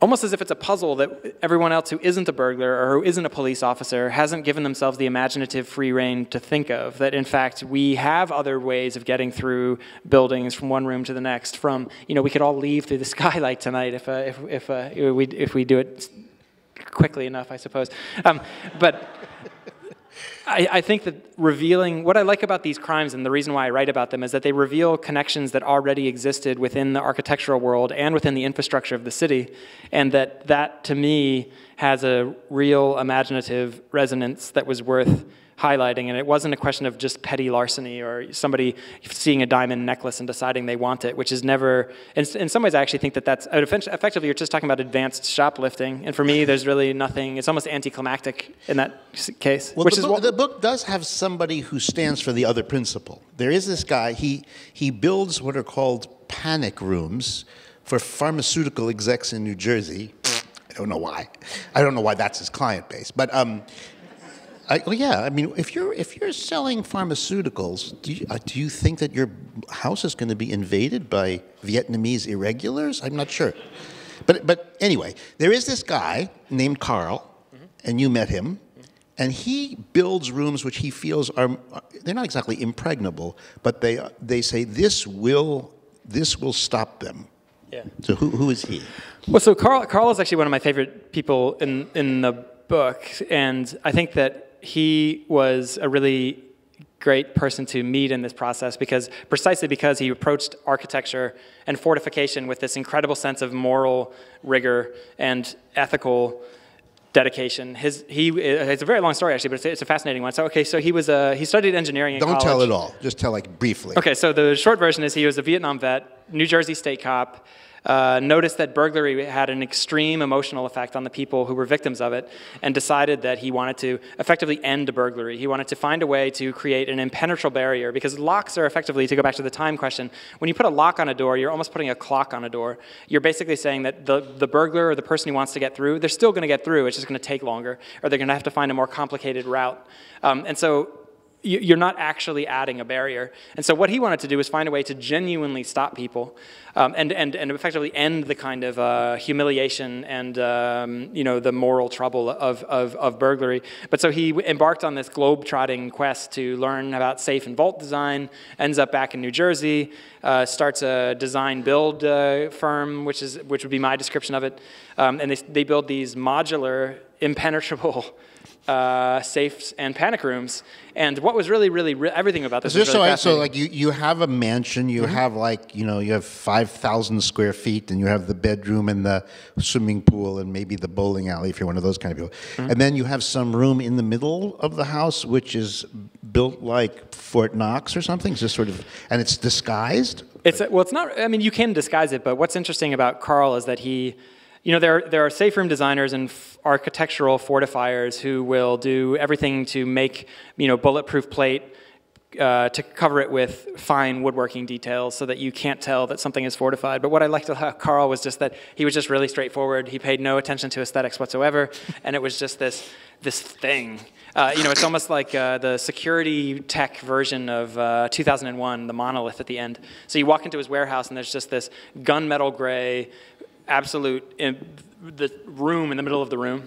almost as if it's a puzzle, that everyone else who isn't a burglar or who isn't a police officer hasn't given themselves the imaginative free rein to think of. That, in fact, we have other ways of getting through buildings from one room to the next. From, you know, we could all leave through the skylight tonight if, uh, if, if, uh, if, we, if we do it quickly enough, I suppose. Um, but... I, I think that revealing, what I like about these crimes and the reason why I write about them is that they reveal connections that already existed within the architectural world and within the infrastructure of the city, and that that, to me, has a real imaginative resonance that was worth highlighting. And it wasn't a question of just petty larceny or somebody seeing a diamond necklace and deciding they want it, which is never, in, in some ways I actually think that that's, effectively you're just talking about advanced shoplifting. And for me, there's really nothing, it's almost anticlimactic in that case. Well, which the, is book, the book does have somebody who stands for the other principle. There is this guy, he, he builds what are called panic rooms for pharmaceutical execs in New Jersey. I don't know why. I don't know why that's his client base, but um, I, well, yeah. I mean, if you're if you're selling pharmaceuticals, do you, uh, do you think that your house is going to be invaded by Vietnamese irregulars? I'm not sure, but but anyway, there is this guy named Carl, mm-hmm. and you met him, mm-hmm. and he builds rooms which he feels are they're not exactly impregnable, but they they say this will this will stop them. Yeah. So who who is he? Well, so Carl Carl is actually one of my favorite people in in the book, and I think that he was a really great person to meet in this process because precisely because he approached architecture and fortification with this incredible sense of moral rigor and ethical dedication. His he it's a very long story actually, but it's, it's a fascinating one. So okay, so he was a he studied engineering in college. Don't tell it all. Just tell like briefly. Okay, so the short version is he was a Vietnam vet, New Jersey state cop. Uh, noticed that burglary had an extreme emotional effect on the people who were victims of it and decided that he wanted to effectively end a burglary. He wanted to find a way to create an impenetrable barrier because locks are effectively, to go back to the time question, when you put a lock on a door, you're almost putting a clock on a door. You're basically saying that the, the burglar or the person who wants to get through, they're still going to get through. It's just going to take longer, or they're going to have to find a more complicated route. Um, and so you're not actually adding a barrier. And so what he wanted to do was find a way to genuinely stop people um, and, and, and effectively end the kind of uh, humiliation and um, you know, the moral trouble of, of, of burglary. But so he embarked on this globe-trotting quest to learn about safe and vault design, ends up back in New Jersey, uh, starts a design-build uh, firm, which, is, which would be my description of it. Um, and they, they build these modular, impenetrable Uh, safes and panic rooms, and what was really, really, re everything about this is was really so, fascinating. So, like, you, you have a mansion, you mm-hmm. have, like, you know, you have five thousand square feet, and you have the bedroom and the swimming pool and maybe the bowling alley, if you're one of those kind of people. Mm-hmm. And then you have some room in the middle of the house, which is built like Fort Knox or something, it's just sort of, and it's disguised? It's a, well, it's not, I mean, you can disguise it, but what's interesting about Carl is that he, you know, there, there are safe room designers and f architectural fortifiers who will do everything to make, you know, bulletproof plate uh, to cover it with fine woodworking details so that you can't tell that something is fortified. But what I liked about Carl was just that he was just really straightforward. He paid no attention to aesthetics whatsoever, and it was just this, this thing. Uh, you know, it's almost like uh, the security tech version of uh, two thousand one, the monolith at the end. So you walk into his warehouse, and there's just this gunmetal gray, absolute in the room in the middle of the room.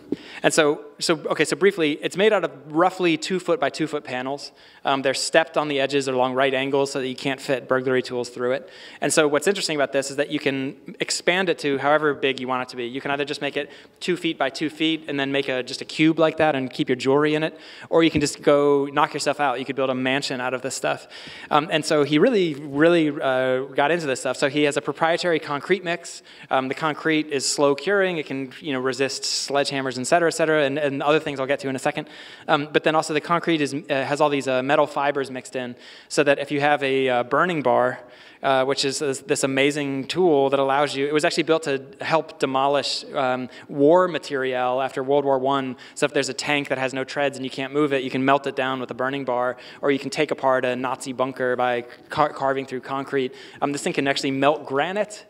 And so, so okay, so briefly, it's made out of roughly two foot by two foot panels. Um, they're stepped on the edges along right angles so that you can't fit burglary tools through it. And so what's interesting about this is that you can expand it to however big you want it to be. You can either just make it two feet by two feet and then make a, just a cube like that and keep your jewelry in it, or you can just go knock yourself out. You could build a mansion out of this stuff. Um, and so he really, really uh, got into this stuff. So he has a proprietary concrete mix. Um, the concrete is slow curing. It can, you know, resist sledgehammers, et cetera, et cetera, and, and other things I'll get to in a second. Um, but then also the concrete is, uh, has all these uh, metal fibers mixed in, so that if you have a uh, burning bar, uh, which is uh, this amazing tool that allows you, it was actually built to help demolish um, war material after World War One. So if there's a tank that has no treads and you can't move it, you can melt it down with a burning bar, or you can take apart a Nazi bunker by car carving through concrete. Um, this thing can actually melt granite.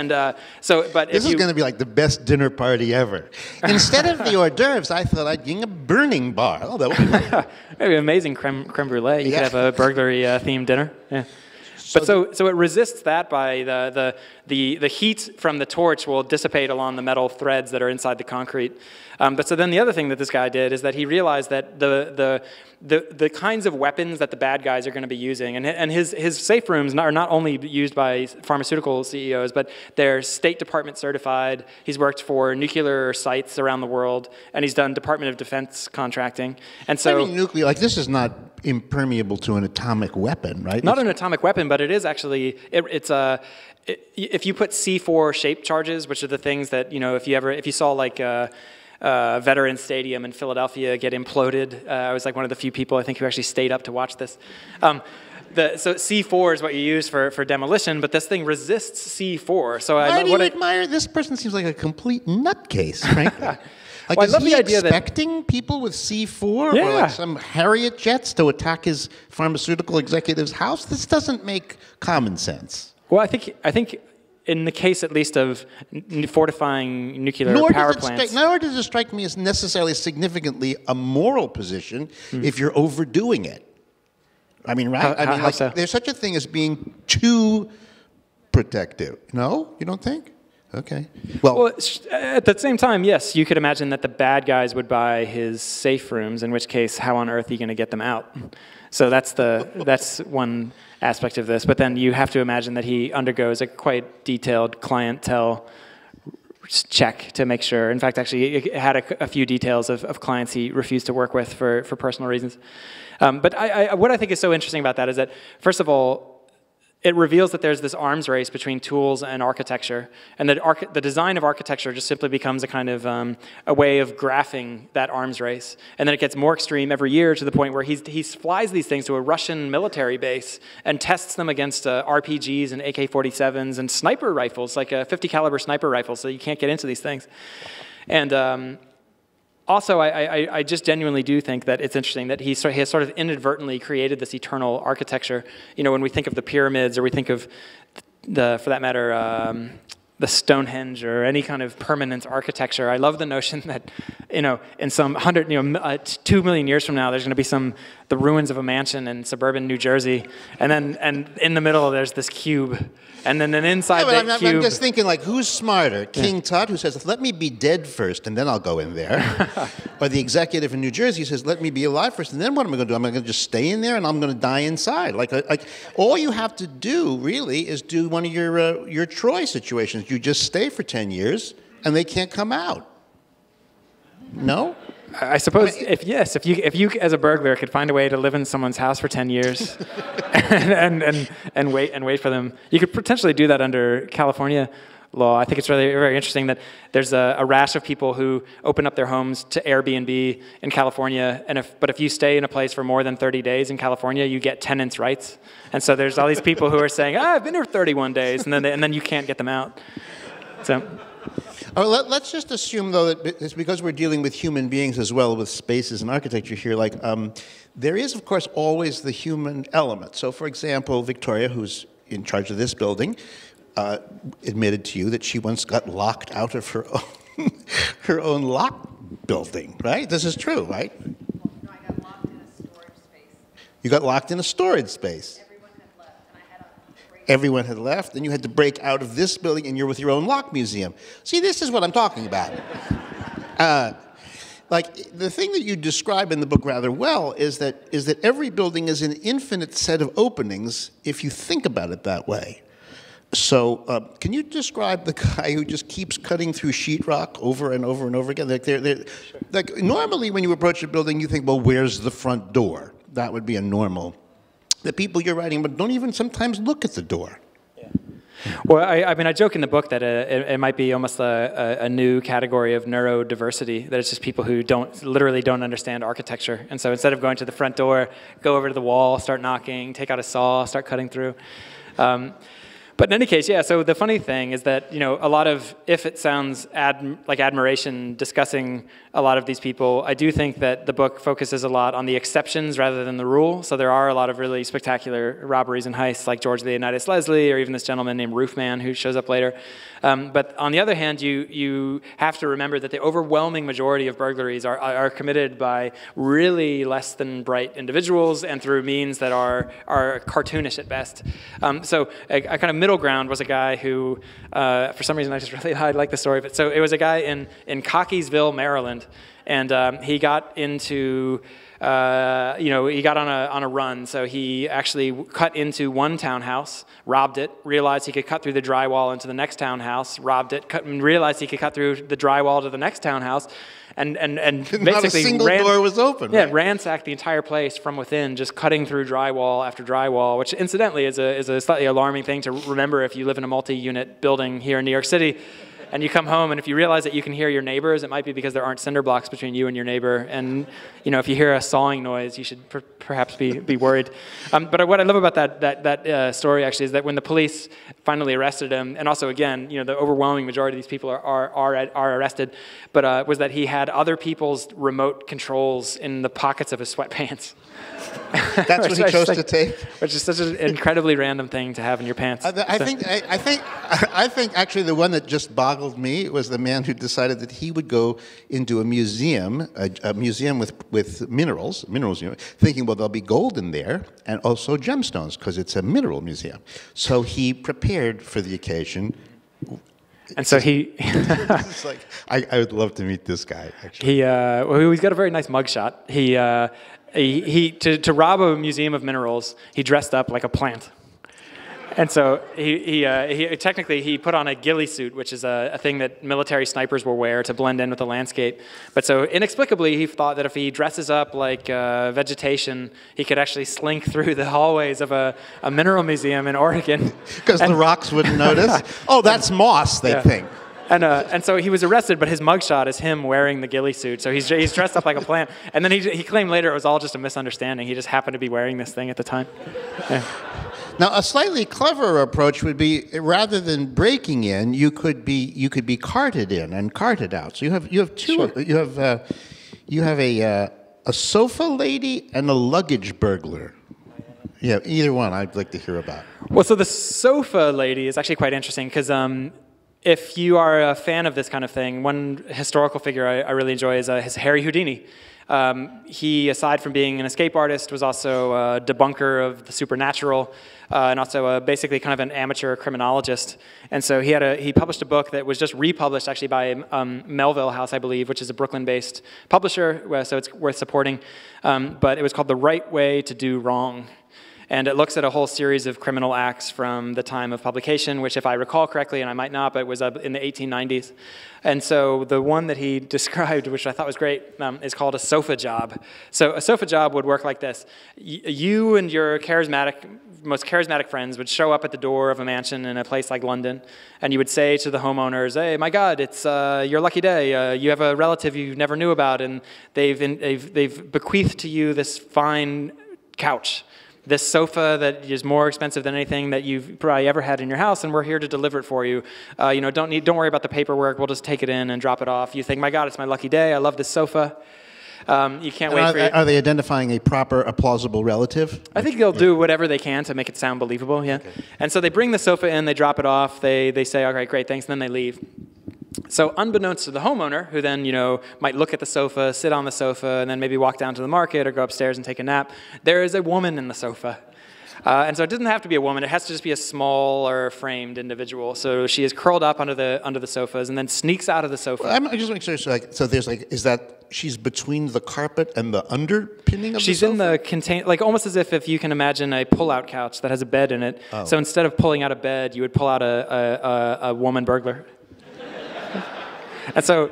And uh, so, but this is going to be like the best dinner party ever. Instead of the hors d'oeuvres, I thought I'd get a burning bar. Oh, that would be great. Maybe amazing creme, creme brulee. You yeah. could have a burglary uh, themed dinner. Yeah. But so, so it resists that by the, the, the, the heat from the torch will dissipate along the metal threads that are inside the concrete. Um, but so then the other thing that this guy did is that he realized that the, the, the, the kinds of weapons that the bad guys are going to be using, and, and his, his safe rooms are not only used by pharmaceutical C E Os, but they're State Department certified. He's worked for nuclear sites around the world, and he's done Department of Defense contracting. And so, I mean, nuclear, like this is not impermeable to an atomic weapon, right? Not it's, an atomic weapon, but it is actually, it, it's a, it, if you put C four shape charges, which are the things that, you know, if you ever, if you saw like a, a veteran stadium in Philadelphia get imploded, uh, I was like one of the few people I think who actually stayed up to watch this. Um, The, so C four is what you use for, for demolition, but this thing resists C four. So I Why do what you it, admire this person? Seems like a complete nutcase, frankly. Like, well, is I love he the idea expecting that, people with C four yeah. or like some Harriet jets to attack his pharmaceutical executive's house? This doesn't make common sense. Well, I think I think in the case at least of n fortifying nuclear nor power plants. Nor does it strike me as necessarily significantly a moral position mm. if you're overdoing it. I mean, right? How, I mean, how, like, so? There's such a thing as being too protective. No? You don't think? Okay. Well, well, at the same time, yes, you could imagine that the bad guys would buy his safe rooms, in which case, how on earth are you going to get them out? So that's, the, that's one aspect of this. But then you have to imagine that he undergoes a quite detailed clientele check to make sure. In fact, actually, it had a, a few details of, of clients he refused to work with for, for personal reasons. Um, but I, I, what I think is so interesting about that is that, first of all, it reveals that there's this arms race between tools and architecture, and that arch the design of architecture just simply becomes a kind of um, a way of graphing that arms race. And then it gets more extreme every year to the point where he's, he flies these things to a Russian military base and tests them against uh, R P Gs and A K forty-sevens and sniper rifles, like a fifty caliber sniper rifle, so you can't get into these things. And um, also, I, I, I just genuinely do think that it's interesting that he, so, he has sort of inadvertently created this eternal architecture. You know, when we think of the pyramids, or we think of the, for that matter, um, the Stonehenge or any kind of permanent architecture. I love the notion that, you know, in some hundred, you know, uh, two million years from now, there's going to be some the ruins of a mansion in suburban New Jersey, and then and in the middle there's this cube, and then an inside yeah, but that I'm not, cube. I'm just thinking, like, who's smarter, King yeah. Tut, who says, "Let me be dead first, and then I'll go in there," or the executive in New Jersey says, "Let me be alive first, and then what am I going to do? Am I going to just stay in there, and I'm going to die inside?" Like, like all you have to do really is do one of your uh, your Troy situations. You just stay for ten years, and they can't come out. No? I suppose, I mean, if yes, if you, if you as a burglar could find a way to live in someone's house for ten years and, and, and, and, wait, and wait for them, you could potentially do that under California law. I think it's really very interesting that there's a, a rash of people who open up their homes to Airbnb in California, and if, but if you stay in a place for more than thirty days in California, you get tenants' rights. And so there's all these people who are saying, ah, I've been here thirty-one days, and then, they, and then you can't get them out. So... Oh, let, let's just assume, though, that it's because we're dealing with human beings as well with spaces and architecture here, like, um, there is, of course, always the human element. So, for example, Victoria, who's in charge of this building, uh, admitted to you that she once got locked out of her own, her own lock building, right? This is true, right? Well, no, I got locked in a storage space. You got locked in a storage space. Everyone had left, and you had to break out of this building, and you're with your own lock museum. See, this is what I'm talking about. Uh, like, the thing that you describe in the book rather well is that, is that every building is an infinite set of openings if you think about it that way. So, uh, can you describe the guy who just keeps cutting through sheetrock over and over and over again? Like, they're, they're, like, normally when you approach a building, you think, well, where's the front door? That would be a normal... The people you're writing about don't even sometimes look at the door. Yeah. Well, I, I mean, I joke in the book that uh, it, it might be almost a, a, a new category of neurodiversity, that it's just people who don't, literally don't understand architecture. And so instead of going to the front door, go over to the wall, start knocking, take out a saw, start cutting through. Um, But in any case, yeah, so the funny thing is that, you know, a lot of, if it sounds ad, like admiration discussing a lot of these people, I do think that the book focuses a lot on the exceptions rather than the rule. So there are a lot of really spectacular robberies and heists, like George Leonidas Leslie, or even this gentleman named Roofman who shows up later. Um, but on the other hand, you, you have to remember that the overwhelming majority of burglaries are, are committed by really less than bright individuals and through means that are, are cartoonish at best. Um, so I, I kind of middle ground was a guy who, uh, for some reason, I just really I like the story. But so it was a guy in in Cockeysville, Maryland, and um, he got into, uh, you know, he got on a on a run. So he actually cut into one townhouse, robbed it, realized he could cut through the drywall into the next townhouse, robbed it, cut, and realized he could cut through the drywall to the next townhouse. And, and, and basically not a single ran, door was open. Yeah, right? Ransacked the entire place from within, just cutting through drywall after drywall, which incidentally is a, is a slightly alarming thing to remember if you live in a multi-unit building here in New York City, and you come home, and if you realize that you can hear your neighbors, it might be because there aren't cinder blocks between you and your neighbor, and you know, if you hear a sawing noise, you should per perhaps be, be worried. Um, but what I love about that, that, that uh, story, actually, is that when the police finally arrested him, and also, again, you know, the overwhelming majority of these people are, are, are, are arrested, but uh, was that he had other people's remote controls in the pockets of his sweatpants. That's what he chose like, to take? Which is such an incredibly random thing to have in your pants. Uh, the, I, so. think, I, I, think, I think, actually, the one that just boggled me was the man who decided that he would go into a museum, a, a museum with, with minerals, minerals, thinking, well, there'll be gold in there, and also gemstones, because it's a mineral museum. So he prepared for the occasion. And so he... It's like, I, I would love to meet this guy, actually. He, uh, well, he's got a very nice mugshot. He... Uh, He, he to, to rob a museum of minerals, he dressed up like a plant. And so he, he, uh, he technically he put on a ghillie suit, which is a, a thing that military snipers will wear to blend in with the landscape. But so inexplicably, he thought that if he dresses up like uh, vegetation, he could actually slink through the hallways of a, a mineral museum in Oregon. Because the rocks wouldn't notice. Oh, that's moss, they yeah. think. And, uh, and so he was arrested, but his mugshot is him wearing the ghillie suit. So he's, he's dressed up like a plant. And then he, he claimed later it was all just a misunderstanding. He just happened to be wearing this thing at the time. Yeah. Now, a slightly cleverer approach would be, rather than breaking in, you could be, you could be carted in and carted out. So you have, you have two. Sure. You have, uh, you have a, uh, a sofa lady and a luggage burglar. Yeah, either one I'd like to hear about. Well, so the sofa lady is actually quite interesting because... Um, if you are a fan of this kind of thing, one historical figure I, I really enjoy is, uh, is Harry Houdini. Um, he, aside from being an escape artist, was also a debunker of the supernatural, uh, and also a, basically kind of an amateur criminologist. And so he had a, he published a book that was just republished actually by um, Melville House, I believe, which is a Brooklyn-based publisher, so it's worth supporting. Um, but it was called The Right Way to Do Wrong. And it looks at a whole series of criminal acts from the time of publication, which if I recall correctly, and I might not, but it was in the eighteen nineties. And so the one that he described, which I thought was great, um, is called a sofa job. So a sofa job would work like this. Y- you and your charismatic, most charismatic friends would show up at the door of a mansion in a place like London, and you would say to the homeowners, hey, my God, it's uh, your lucky day. Uh, you have a relative you never knew about, and they've, in, they've, they've bequeathed to you this fine couch, this sofa that is more expensive than anything that you've probably ever had in your house, and we're here to deliver it for you. Uh, you know, don't need, don't worry about the paperwork. We'll just take it in and drop it off. You think, my God, it's my lucky day. I love this sofa. Um, you can't and wait are, for it. Are they identifying a proper, a plausible relative? I think they'll do whatever they can to make it sound believable, yeah. Okay. And so they bring the sofa in, they drop it off, they, they say, all right, great, thanks, and then they leave. So unbeknownst to the homeowner, who then, you know, might look at the sofa, sit on the sofa, and then maybe walk down to the market or go upstairs and take a nap, there is a woman in the sofa. Uh, and so it doesn't have to be a woman. It has to just be a smaller framed individual. So she is curled up under the under the sofas and then sneaks out of the sofa. Well, I'm, I just want to make sure, like, so there's like, is that she's between the carpet and the underpinning of she's the sofa? She's in the contain, like almost as if, if you can imagine a pull-out couch that has a bed in it. Oh. So instead of pulling out a bed, you would pull out a, a, a, a woman burglar. And so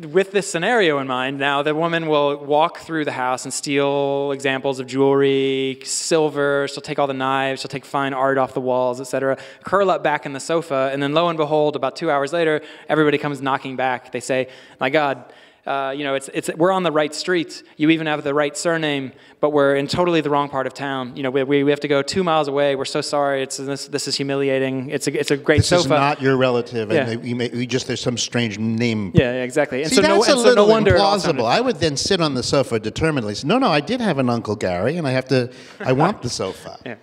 with this scenario in mind, now the woman will walk through the house and steal examples of jewelry, silver, she'll take all the knives, she'll take fine art off the walls, et cetera, curl up back in the sofa, and then lo and behold, about two hours later, everybody comes knocking back. They say, my God, uh, you know, it's, it's, we're on the right street, you even have the right surname, but we're in totally the wrong part of town. You know, we, we, we have to go two miles away, we're so sorry, it's, this, this is humiliating, it's a, it's a great this sofa. This is not your relative, yeah. and we, may, we just, there's some strange name. Yeah, exactly. And see, so that's no, a and little so no wonder implausible. I would then sit on the sofa determinedly, say, no, no, I did have an Uncle Gary, and I have to, I want the sofa. Yeah.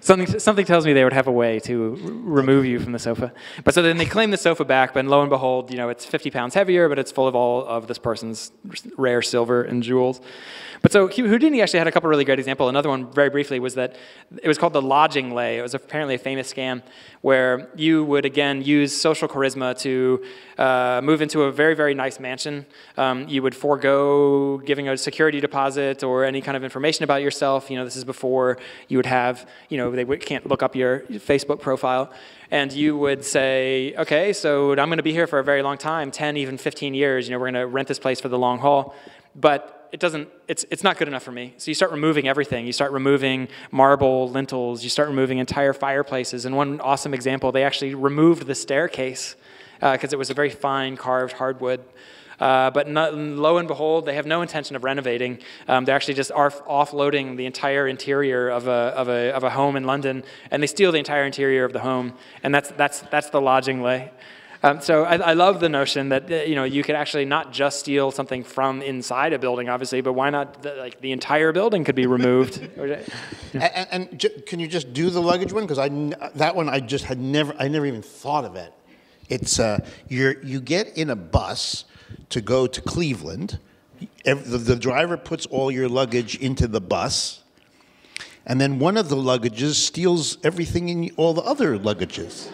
Something, something tells me they would have a way to remove you from the sofa. But so then they claim the sofa back, but lo and behold, you know, it's fifty pounds heavier, but it's full of all of this person's rare silver and jewels. But so Houdini actually had a couple really great examples. Another one, very briefly, was that it was called the lodging lay. It was apparently a famous scam where you would, again, use social charisma to uh, move into a very, very nice mansion. Um, you would forego giving a security deposit or any kind of information about yourself. You know, this is before you would have, you know, they can't look up your Facebook profile, and you would say, okay, so I'm going to be here for a very long time, ten, even fifteen years, you know, we're going to rent this place for the long haul, but it doesn't, it's, it's not good enough for me. So you start removing everything. You start removing marble lintels, you start removing entire fireplaces. In one awesome example, they actually removed the staircase because uh, it was a very fine carved hardwood. Uh, but not, lo and behold, they have no intention of renovating. Um, they're actually just offloading the entire interior of a, of, a, of a home in London, and they steal the entire interior of the home, and that's, that's, that's the lodging lay. Um, so I, I love the notion that, you know, you could actually not just steal something from inside a building, obviously, but why not, the, like, the entire building could be removed. and, and, and j can you just do the luggage one? Because I, that one I just had never, I never even thought of it. It's, uh, you're, you get in a bus to go to Cleveland. The driver puts all your luggage into the bus, and then one of the luggages steals everything in all the other luggages.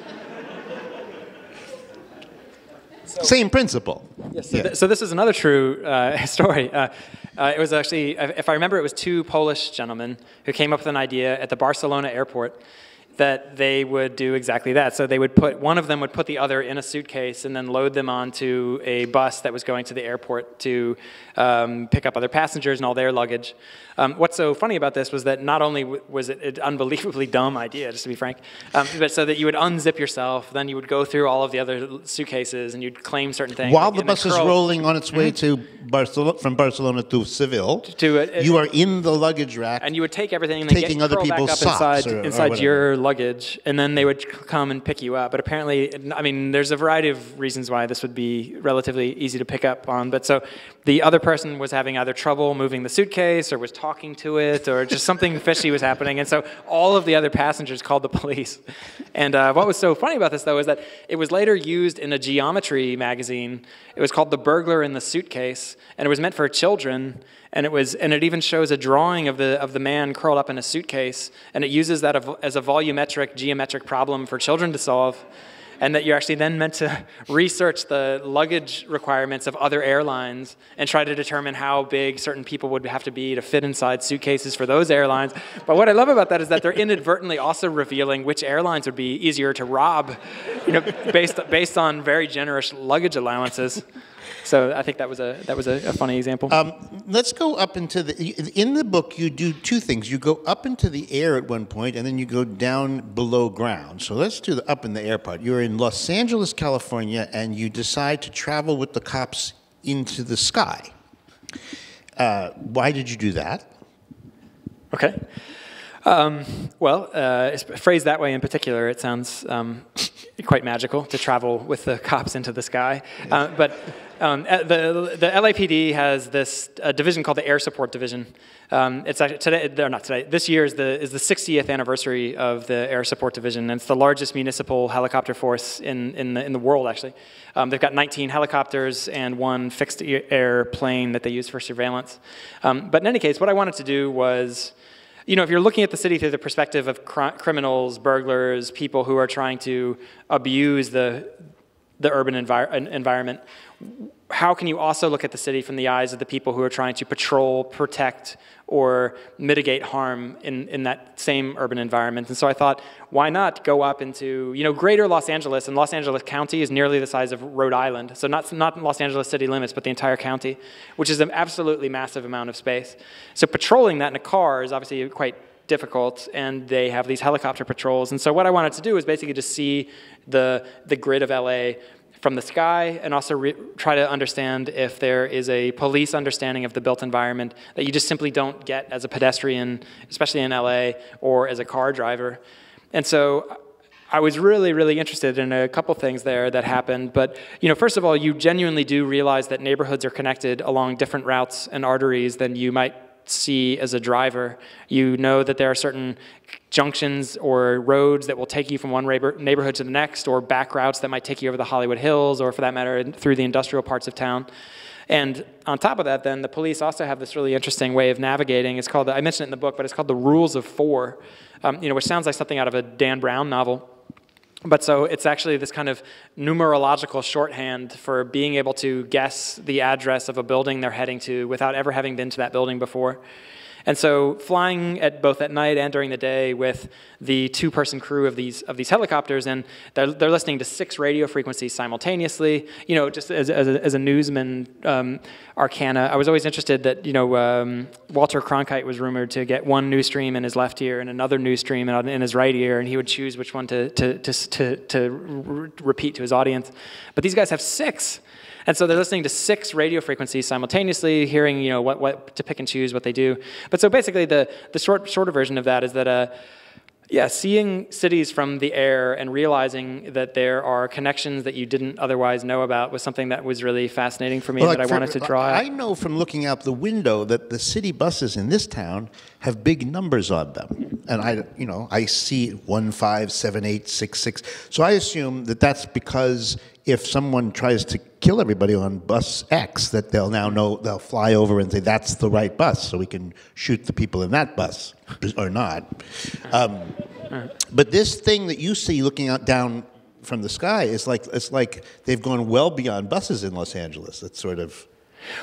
So, same principle. Yes, so, yeah. th so this is another true uh, story. Uh, uh, it was actually, if I remember, it was two Polish gentlemen who came up with an idea at the Barcelona airport that they would do exactly that. So they would put, one of them would put the other in a suitcase and then load them onto a bus that was going to the airport to um, pick up other passengers and all their luggage. Um, what's so funny about this was that not only was it an unbelievably dumb idea, just to be frank, um, but so that you would unzip yourself, then you would go through all of the other suitcases and you'd claim certain things. While the bus is rolling on its way to Barcelona, from Barcelona to Seville, to, to, uh, you are in the luggage rack and you would take everything and then taking get, other people's socks inside, or, or inside your luggage, and then they would come and pick you up. But apparently, I mean, there's a variety of reasons why this would be relatively easy to pick up on. But so the other person was having either trouble moving the suitcase or was talking to it or just something fishy was happening. And so all of the other passengers called the police. And uh, what was so funny about this, though, is that it was later used in a geometry magazine. It was called The Burglar in the Suitcase, and it was meant for children. And it was, and it even shows a drawing of the of the man curled up in a suitcase, and it uses that as a volumetric geometric problem for children to solve, and that you're actually then meant to research the luggage requirements of other airlines and try to determine how big certain people would have to be to fit inside suitcases for those airlines. But what I love about that is that they're inadvertently also revealing which airlines would be easier to rob, you know, based based on very generous luggage allowances. So I think that was a that was a, a funny example. Um, let's go up into the in the book. You do two things. You go up into the air at one point, and then you go down below ground. So let's do the up in the air part. You're in Los Angeles, California, and you decide to travel with the cops into the sky. Uh, why did you do that? Okay. Um, well, uh, phrased that way in particular, it sounds um, quite magical to travel with the cops into the sky. Uh, but um, the, the L A P D has this uh, division called the Air Support Division. Um, it's actually today, they're not today. This year is the is the sixtieth anniversary of the Air Support Division, and it's the largest municipal helicopter force in in the in the world. Actually, um, they've got nineteen helicopters and one fixed air plane that they use for surveillance. Um, but in any case, what I wanted to do was, you know, if you're looking at the city through the perspective of cr criminals, burglars, people who are trying to abuse the, the urban envir environment, how can you also look at the city from the eyes of the people who are trying to patrol, protect, or mitigate harm in, in that same urban environment? And so I thought, why not go up into, you know, greater Los Angeles, and Los Angeles County is nearly the size of Rhode Island. So not, not Los Angeles city limits, but the entire county, which is an absolutely massive amount of space. So patrolling that in a car is obviously quite difficult, and they have these helicopter patrols. And so what I wanted to do is basically just see the, the grid of L A from the sky, and also re try to understand if there is a police understanding of the built environment that you just simply don't get as a pedestrian, especially in L A, or as a car driver. And so I was really, really interested in a couple things there that happened. But, you know, first of all, you genuinely do realize that neighborhoods are connected along different routes and arteries than you might see as a driver. You know that there are certain junctions or roads that will take you from one neighborhood to the next, or back routes that might take you over the Hollywood Hills, or for that matter, through the industrial parts of town. And on top of that, then, the police also have this really interesting way of navigating. It's called, I mentioned it in the book, but it's called the Rules of Four, um, you know, which sounds like something out of a Dan Brown novel. But so it's actually this kind of numerological shorthand for being able to guess the address of a building they're heading to without ever having been to that building before. And so flying at both at night and during the day with the two-person crew of these of these helicopters, and they're, they're listening to six radio frequencies simultaneously, you know, just as, as, a, as a newsman um, arcana, I was always interested that, you know, um, Walter Cronkite was rumored to get one news stream in his left ear and another news stream in, in his right ear, and he would choose which one to, to, to, to, to re repeat to his audience. But these guys have six. And so they're listening to six radio frequencies simultaneously, hearing, you know, what, what to pick and choose, what they do. But so basically the, the short, shorter version of that is that, uh, yeah, seeing cities from the air and realizing that there are connections that you didn't otherwise know about was something that was really fascinating for me, well, that like I for, wanted to draw out. I know from looking out the window that the city buses in this town have big numbers on them. And I, you know, I see one five seven eight six six. So I assume that that's because if someone tries to kill everybody on bus X, that they'll now know, they'll fly over and say, that's the right bus, so we can shoot the people in that bus, or not. Um, but this thing that you see looking out down from the sky is like, it's like they've gone well beyond buses in Los Angeles. It's sort of...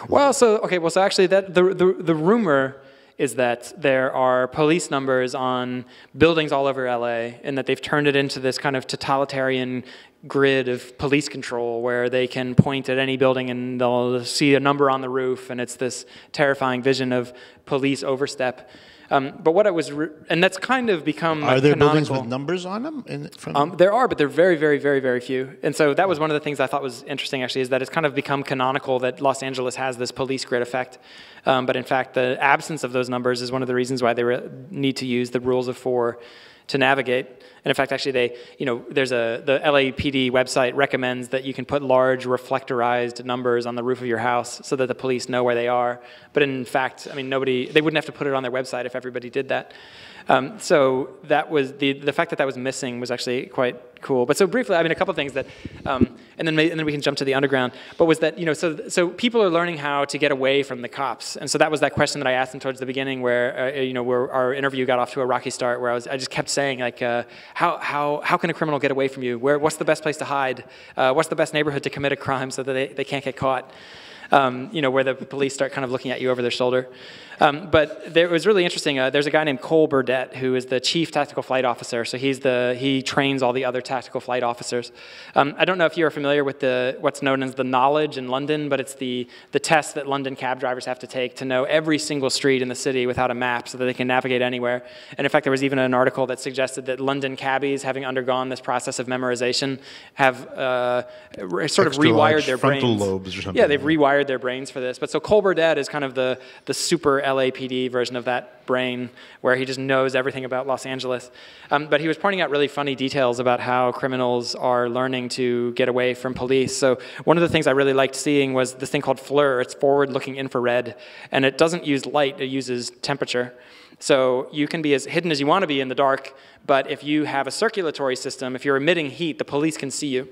Well, so, okay, well, so actually that, the, the, the rumor is that there are police numbers on buildings all over L A, and that they've turned it into this kind of totalitarian grid of police control where they can point at any building and they'll see a number on the roof, and it's this terrifying vision of police overstep. Um, but what I was, re and that's kind of become Are there canonical. buildings with numbers on them? In, from um, there are, but they're very, very, very, very few. And so that was one of the things I thought was interesting, actually, is that it's kind of become canonical that Los Angeles has this police grid effect. Um, but in fact, the absence of those numbers is one of the reasons why they re need to use the Rules of Four to navigate. And in fact, actually, they, you know, there's a, the L A P D website recommends that you can put large reflectorized numbers on the roof of your house so that the police know where they are. But in fact, I mean, nobody, they wouldn't have to put it on their website if everybody did that. Um, so that was, the, the fact that that was missing was actually quite cool. But so briefly, I mean, a couple of things that, um, and, then, and then we can jump to the underground, but was that, you know, so, so people are learning how to get away from the cops. And so that was that question that I asked them towards the beginning where, uh, you know, where our interview got off to a rocky start where I was, I just kept saying, like, uh, how, how, how can a criminal get away from you? Where, what's the best place to hide? Uh, what's the best neighborhood to commit a crime so that they, they can't get caught? Um, you know, where the police start kind of looking at you over their shoulder. Um, but there, it was really interesting. Uh, there's a guy named Cole Burdett who is the chief tactical flight officer. So he's the, he trains all the other tactical flight officers. Um, I don't know if you're familiar with the, what's known as the knowledge in London, but it's the, the test that London cab drivers have to take to know every single street in the city without a map so that they can navigate anywhere. And in fact, there was even an article that suggested that London cabbies, having undergone this process of memorization, have uh, sort of rewired their brains. Frontal lobes or something. Yeah, they've rewired their brains for this. But so Cole Burdett is kind of the, the super L A P D version of that brain where he just knows everything about Los Angeles. Um, but he was pointing out really funny details about how criminals are learning to get away from police. So one of the things I really liked seeing was this thing called FLIR. It's forward-looking infrared. And it doesn't use light, it uses temperature. So you can be as hidden as you want to be in the dark, but if you have a circulatory system, if you're emitting heat, the police can see you.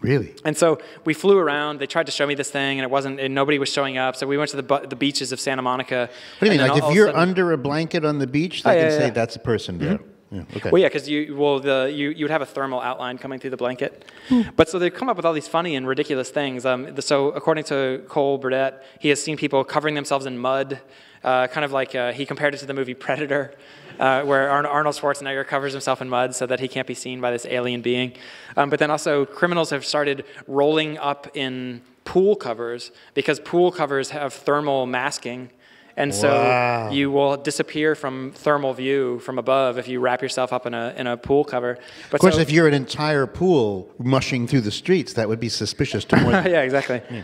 Really? And so we flew around. They tried to show me this thing, and it wasn't. And nobody was showing up. So we went to the bu the beaches of Santa Monica. What do you mean? Like if you're sudden, under a blanket on the beach, they oh, yeah, can yeah, say yeah. that's a person. Mm-hmm. Yeah. Yeah, okay. Well, yeah, because you well the you you would have a thermal outline coming through the blanket, hmm. but so they come up with all these funny and ridiculous things. Um, the, so according to Cole Burdett, he has seen people covering themselves in mud, uh, kind of like uh, he compared it to the movie Predator, uh, where Arnold Schwarzenegger covers himself in mud so that he can't be seen by this alien being. Um, but then also criminals have started rolling up in pool covers because pool covers have thermal masking. And so wow. you will disappear from thermal view from above if you wrap yourself up in a, in a pool cover. But of course, so, if you're an entire pool mushing through the streets, that would be suspicious to more than Yeah, exactly. Yeah.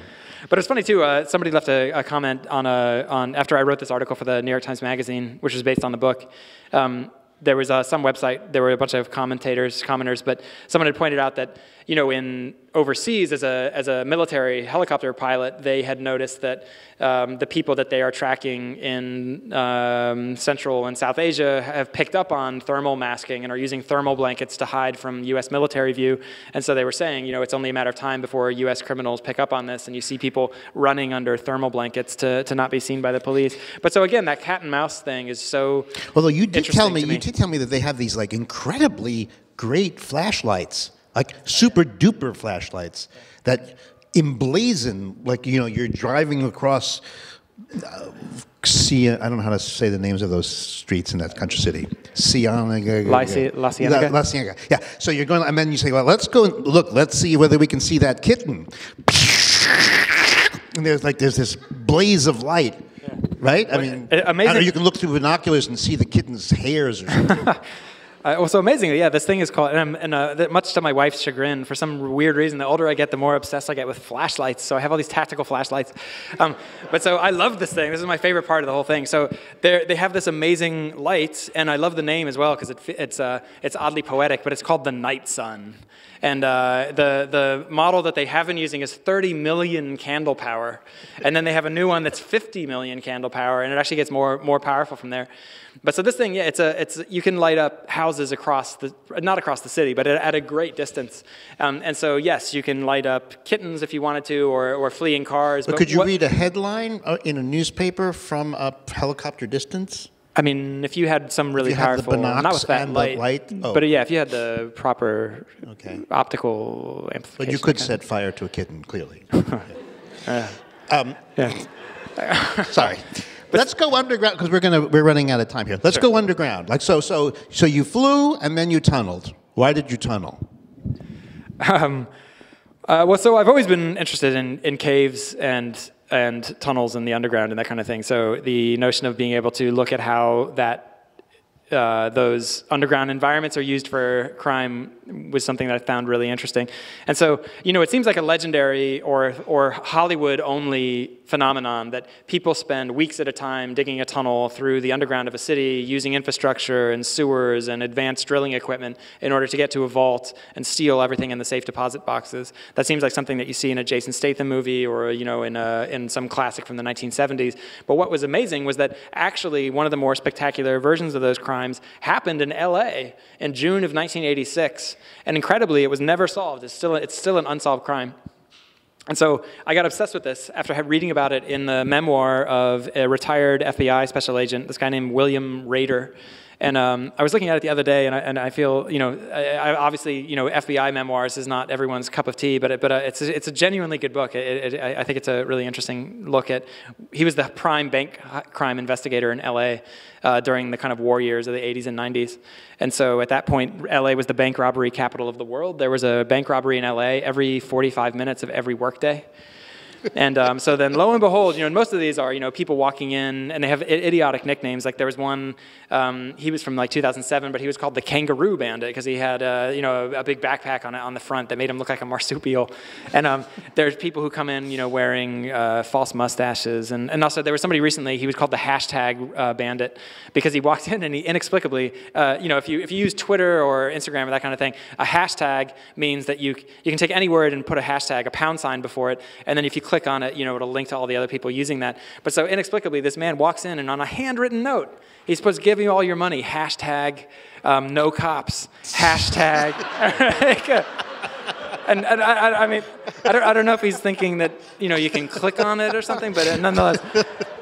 But it's funny, too. Uh, somebody left a, a comment on, a, on after I wrote this article for the New York Times Magazine, which was based on the book. Um, there was uh, some website, there were a bunch of commentators, commenters, but someone had pointed out that, you know, in overseas as a, as a military helicopter pilot, they had noticed that um, the people that they are tracking in um, Central and South Asia have picked up on thermal masking and are using thermal blankets to hide from U S military view. And so they were saying, you know, it's only a matter of time before U S criminals pick up on this and you see people running under thermal blankets to, to not be seen by the police. But so again, that cat and mouse thing is so Although you did tell me, me, you did tell me that they have these like incredibly great flashlights, like super duper flashlights that emblazon, like, you know, you're driving across, uh, Sia, I don't know how to say the names of those streets in that country city. Cienega, La, La Cienega? La Cienega, yeah. So you're going, and then you say, well, let's go, and look, let's see whether we can see that kitten. And there's like, there's this blaze of light. Yeah. Right? I mean, amazing. I don't know, you can look through binoculars and see the kitten's hairs or something. Uh, well, so amazingly, yeah, this thing is called, and, I'm, and uh, much to my wife's chagrin, for some weird reason, the older I get, the more obsessed I get with flashlights. So I have all these tactical flashlights. Um, but so I love this thing. This is my favorite part of the whole thing. So they have this amazing light, and I love the name as well because it, it's uh, it's oddly poetic. But it's called the Night Sun, and uh, the the model that they have been using is thirty million candle power, and then they have a new one that's fifty million candle power, and it actually gets more more powerful from there. But so this thing, yeah, it's a, it's, you can light up houses across the, not across the city, but at, at a great distance. Um, and so, yes, you can light up kittens if you wanted to, or, or fleeing cars. But, but could you what, read a headline in a newspaper from a helicopter distance? I mean, if you had some really powerful, not with that light, light oh. but yeah, if you had the proper okay. optical amplification. But you could set fire to a kitten, clearly. uh, um, yeah. Sorry. But let's go underground because we're gonna we're running out of time here. Let's sure. go underground. Like so, so, so you flew and then you tunneled. Why did you tunnel? Um, uh, well, so I've always been interested in in caves and and tunnels in the underground and that kind of thing. So the notion of being able to look at how that uh, those underground environments are used for crime was something that I found really interesting. And so, you know, it seems like a legendary or, or Hollywood-only phenomenon that people spend weeks at a time digging a tunnel through the underground of a city, using infrastructure and sewers and advanced drilling equipment in order to get to a vault and steal everything in the safe deposit boxes. That seems like something that you see in a Jason Statham movie or, you know, in, a, in some classic from the nineteen seventies. But what was amazing was that actually one of the more spectacular versions of those crimes happened in L A in June of nineteen eighty-six. And incredibly, it was never solved. It's still, it's still an unsolved crime. And so I got obsessed with this after reading about it in the memoir of a retired F B I special agent, this guy named William Rader. And um, I was looking at it the other day, and I, and I feel, you know, I, I obviously, you know, F B I memoirs is not everyone's cup of tea, but it, but uh, it's a, it's a genuinely good book. It, it, I think it's a really interesting look at. He was the prime bank crime investigator in L A uh, during the kind of war years of the eighties and nineties, and so at that point, L A was the bank robbery capital of the world. There was a bank robbery in L A every forty-five minutes of every workday. And um, so then, lo and behold, you know, and most of these are, you know, people walking in, and they have idiotic nicknames. Like there was one, um, he was from like two thousand seven, but he was called the Kangaroo Bandit because he had, uh, you know, a, a big backpack on on the front that made him look like a marsupial. And um, there's people who come in, you know, wearing uh, false mustaches, and and also there was somebody recently, he was called the Hashtag uh, Bandit because he walked in and he inexplicably, uh, you know, if you if you use Twitter or Instagram or that kind of thing, a hashtag means that you you can take any word and put a hashtag, a pound sign before it, and then if you click on it, you know, it'll link to all the other people using that. But so inexplicably, this man walks in and on a handwritten note, he's supposed to give you all your money, hashtag um, no cops, hashtag. and and I, I mean, I don't, I don't know if he's thinking that, you know, you can click on it or something, but nonetheless.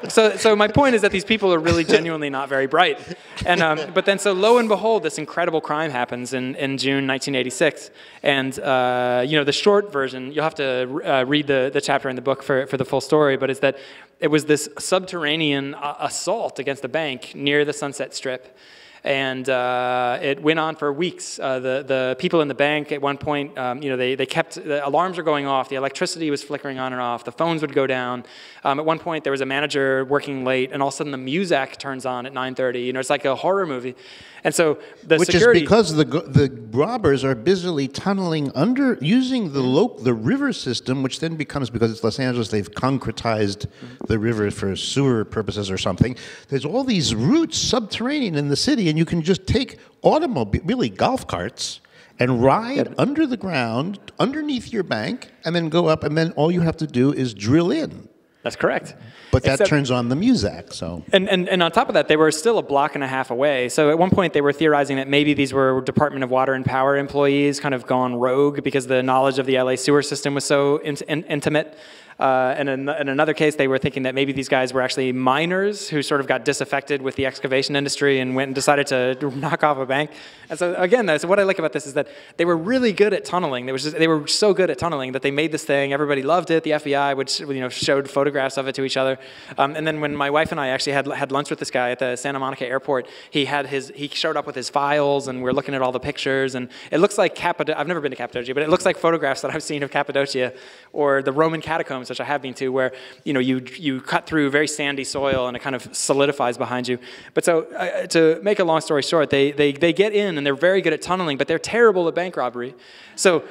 So, so my point is that these people are really genuinely not very bright. And, um, but then, so lo and behold, this incredible crime happens in, in June nineteen eighty-six. And, uh, you know, the short version, you'll have to uh, read the, the chapter in the book for, for the full story, but it's that it was this subterranean uh, assault against the bank near the Sunset Strip. And uh, it went on for weeks. Uh, the, the people in the bank at one point, um, you know, they, they kept, the alarms were going off, the electricity was flickering on and off, the phones would go down. Um, at one point there was a manager working late and all of a sudden the Muzak turns on at nine thirty. You know, it's like a horror movie. And so the Which security- Which is because the, the robbers are busily tunneling under, using the, lo the river system, which then becomes, because it's Los Angeles, they've concretized the river for sewer purposes or something. There's all these routes subterranean in the city, and you can just take automobile, really golf carts, and ride yep. under the ground, underneath your bank, and then go up, and then all you have to do is drill in. That's correct. But that Except, turns on the Muzak, so. And, and, and on top of that, they were still a block and a half away. So at one point, they were theorizing that maybe these were Department of Water and Power employees kind of gone rogue because the knowledge of the L A sewer system was so in, in, intimate. Uh, and in, in another case, they were thinking that maybe these guys were actually miners who sort of got disaffected with the excavation industry and went and decided to knock off a bank. And so again, so what I like about this is that they were really good at tunneling. They were, just, they were so good at tunneling that they made this thing. Everybody loved it. The F B I, which you know, showed photographs of it to each other. Um, and then when my wife and I actually had had lunch with this guy at the Santa Monica airport, he had his he showed up with his files, and we're looking at all the pictures. And it looks like Cappadocia. I've never been to Cappadocia, but it looks like photographs that I've seen of Cappadocia or the Roman catacombs, which I have been to, where you know you you cut through very sandy soil and it kind of solidifies behind you. But so uh, to make a long story short, they they they get in and they're very good at tunneling, but they're terrible at bank robbery. So.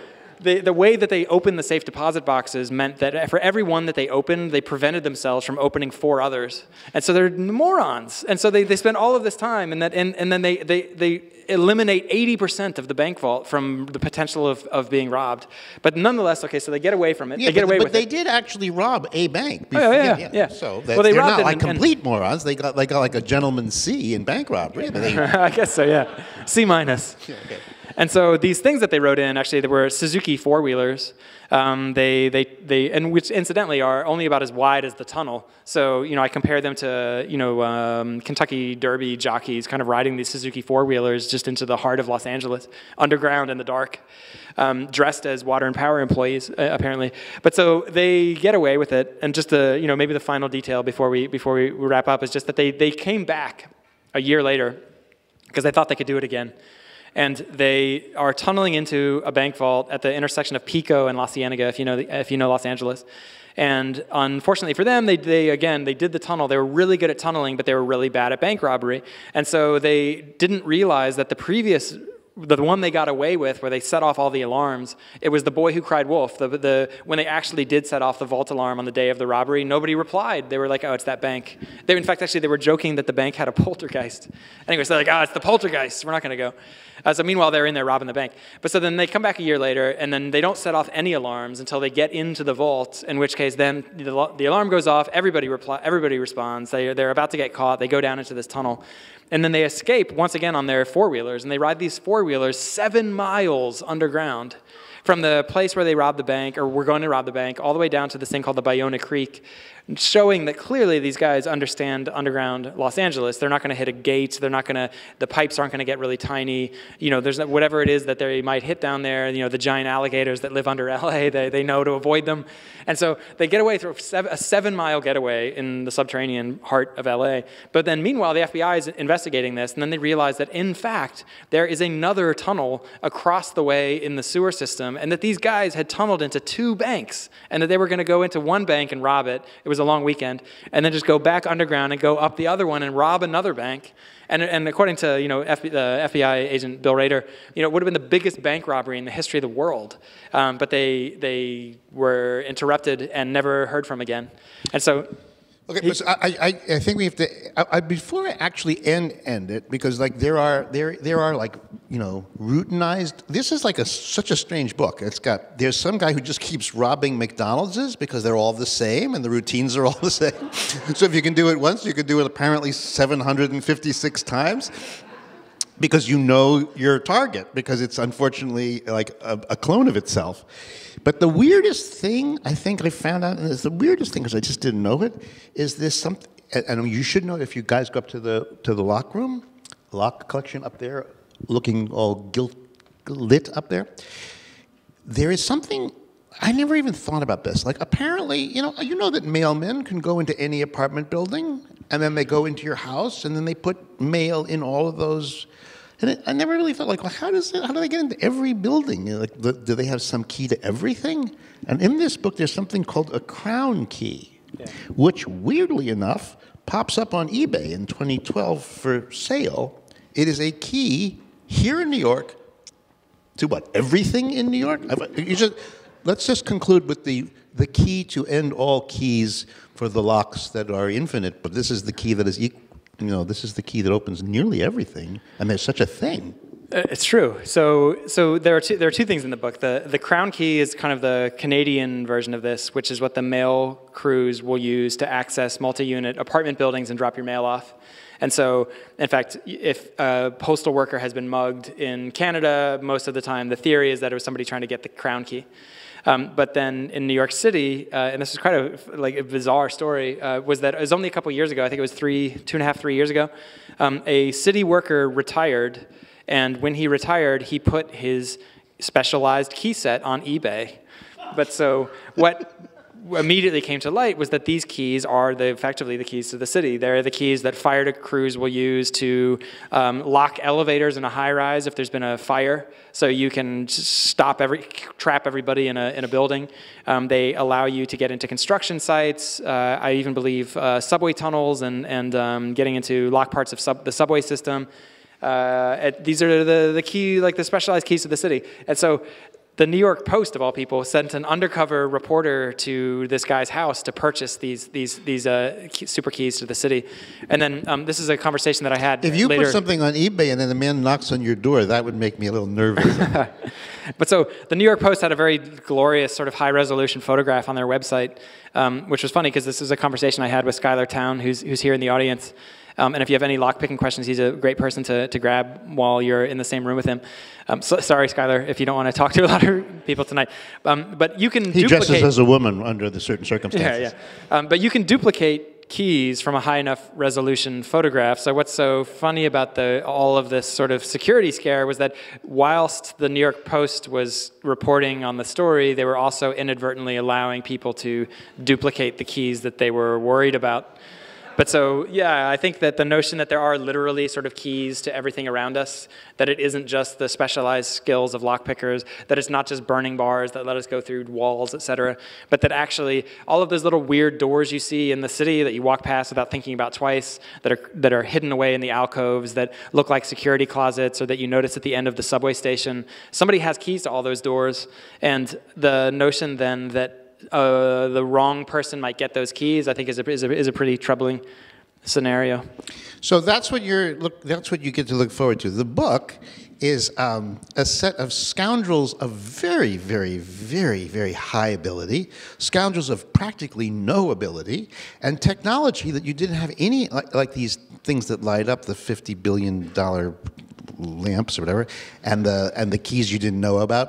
The, the way that they opened the safe deposit boxes meant that for every one that they opened, they prevented themselves from opening four others. And so they're morons. And so they, they spend all of this time, and, that, and, and then they, they, they eliminate eighty percent of the bank vault from the potential of, of being robbed. But nonetheless, okay, so they get away from it. Yeah, they get but, away but with they it. did actually rob a bank. Before, oh, yeah, yeah, yeah. yeah. So that, well, they they're robbed not it like and, complete and, morons. They got, they got like a gentleman C in bank robbery. They, I guess so, yeah. C minus. Yeah, okay. And so these things that they wrote in, actually, they were Suzuki four-wheelers. Um, they, they, they, and which incidentally are only about as wide as the tunnel. So, you know, I compare them to, you know, um, Kentucky Derby jockeys kind of riding these Suzuki four-wheelers just into the heart of Los Angeles, underground in the dark, um, dressed as water and power employees, uh, apparently. But so they get away with it. And just the, you know, maybe the final detail before we, before we wrap up is just that they, they came back a year later because they thought they could do it again. And they are tunneling into a bank vault at the intersection of Pico and La Cienega, if you know, the, if you know Los Angeles. And unfortunately for them, they, they, again, they did the tunnel. They were really good at tunneling, but they were really bad at bank robbery. And so they didn't realize that the previous the one they got away with, where they set off all the alarms, it was The Boy Who Cried Wolf. The, the, when they actually did set off the vault alarm on the day of the robbery, nobody replied. They were like, oh, it's that bank. They, in fact, actually, they were joking that the bank had a poltergeist. Anyways, they're like, oh, it's the poltergeist. We're not going to go. Uh, so meanwhile, they're in there robbing the bank. But so then they come back a year later, and then they don't set off any alarms until they get into the vault, in which case then the, the alarm goes off, everybody, reply, everybody responds, they, they're about to get caught, they go down into this tunnel. And then they escape once again on their four-wheelers, and they ride these four-wheelers seven miles underground from the place where they robbed the bank, or were going to rob the bank, all the way down to this thing called the Bayona Creek, showing that clearly these guys understand underground Los Angeles. They're not going to hit a gate. They're not going to, the pipes aren't going to get really tiny. You know, there's whatever it is that they might hit down there, you know, the giant alligators that live under L A, they, they know to avoid them. And so they get away through a seven-mile getaway in the subterranean heart of L A. But then meanwhile, the F B I is investigating this, and then they realize that, in fact, there is another tunnel across the way in the sewer system, and that these guys had tunneled into two banks, and that they were going to go into one bank and rob it. It was It was a long weekend, and then just go back underground and go up the other one and rob another bank. And, and according to, you know, F B I agent Bill Rader, you know, it would have been the biggest bank robbery in the history of the world. Um, but they they were interrupted and never heard from again. And so, okay, he, but so I, I I think we have to I, I, before I actually end end it, because like there are there there are like you know routinized. This is like a such a strange book. It's got there's some guy who just keeps robbing McDonald's because they're all the same and the routines are all the same. So if you can do it once, you can do it apparently seven hundred fifty-six times, because you know your target, because it's unfortunately like a, a clone of itself. But the weirdest thing I think I found out, and it's the weirdest thing because I just didn't know it, is this something, and you should know if you guys go up to the to the lock room, lock collection up there, looking all gilt lit up there. There is something I never even thought about this. Like apparently, you know, you know that mailmen can go into any apartment building, and then they go into your house, and then they put mail in all of those. And it, I never really thought, like, well, how does it, how do they get into every building? You know, like, the, do they have some key to everything? And in this book, there's something called a crown key, yeah, which, weirdly enough, pops up on eBay in twenty twelve for sale. It is a key here in New York to what? Everything in New York? You just, let's just conclude with the the key to end all keys for the locks that are infinite, but this is the key that is equal. You know, this is the key that opens nearly everything, and there's such a thing. It's true. So, so there are two, there are two things in the book. The the crown key is kind of the Canadian version of this, which is what the mail crews will use to access multi-unit apartment buildings and drop your mail off. And so, in fact, if a postal worker has been mugged in Canada, most of the time the theory is that it was somebody trying to get the crown key. Um, but then in New York City, uh, and this is quite a, like, a bizarre story, uh, was that it was only a couple years ago, I think it was three, two and a half, three years ago, um, a city worker retired, and when he retired, he put his specialized key set on eBay. But so what immediately came to light was that these keys are the, effectively the keys to the city. They're the keys that fire crews will use to um, lock elevators in a high rise if there's been a fire, so you can stop every, trap everybody in a, in a building. Um, they allow you to get into construction sites, uh, I even believe uh, subway tunnels and, and um, getting into lock parts of sub, the subway system. Uh, at, these are the, the key, like the specialized keys to the city. And so, the New York Post, of all people, sent an undercover reporter to this guy's house to purchase these these these uh, key, super keys to the city, and then um, this is a conversation that I had. If you later. Put something on eBay and then the man knocks on your door, that would make me a little nervous. But so the New York Post had a very glorious sort of high-resolution photograph on their website, um, which was funny because this is a conversation I had with Schuyler Towne, who's who's here in the audience. Um, and if you have any lockpicking questions, he's a great person to, to grab while you're in the same room with him. Um, so, sorry, Schuyler, if you don't want to talk to a lot of people tonight. Um, but you can he duplicate... He dresses as a woman under the certain circumstances. Yeah, yeah. Um, but you can duplicate keys from a high enough resolution photograph. So what's so funny about the, all of this sort of security scare was that whilst the New York Post was reporting on the story, they were also inadvertently allowing people to duplicate the keys that they were worried about. But so, yeah, I think that the notion that there are literally sort of keys to everything around us, that it isn't just the specialized skills of lockpickers, that it's not just burning bars that let us go through walls, et cetera, but that actually all of those little weird doors you see in the city that you walk past without thinking about twice, that are, that are hidden away in the alcoves, that look like security closets, or that you notice at the end of the subway station, somebody has keys to all those doors. And the notion then that Uh, the wrong person might get those keys, I think is a, is a, is a pretty troubling scenario. So that's what you're look. That's what you get to look forward to. The book is um, a set of scoundrels of very, very, very, very high ability, scoundrels of practically no ability, and technology that you didn't have any, like, like these things that light up, the fifty billion dollar lamps or whatever, and the and the keys you didn't know about.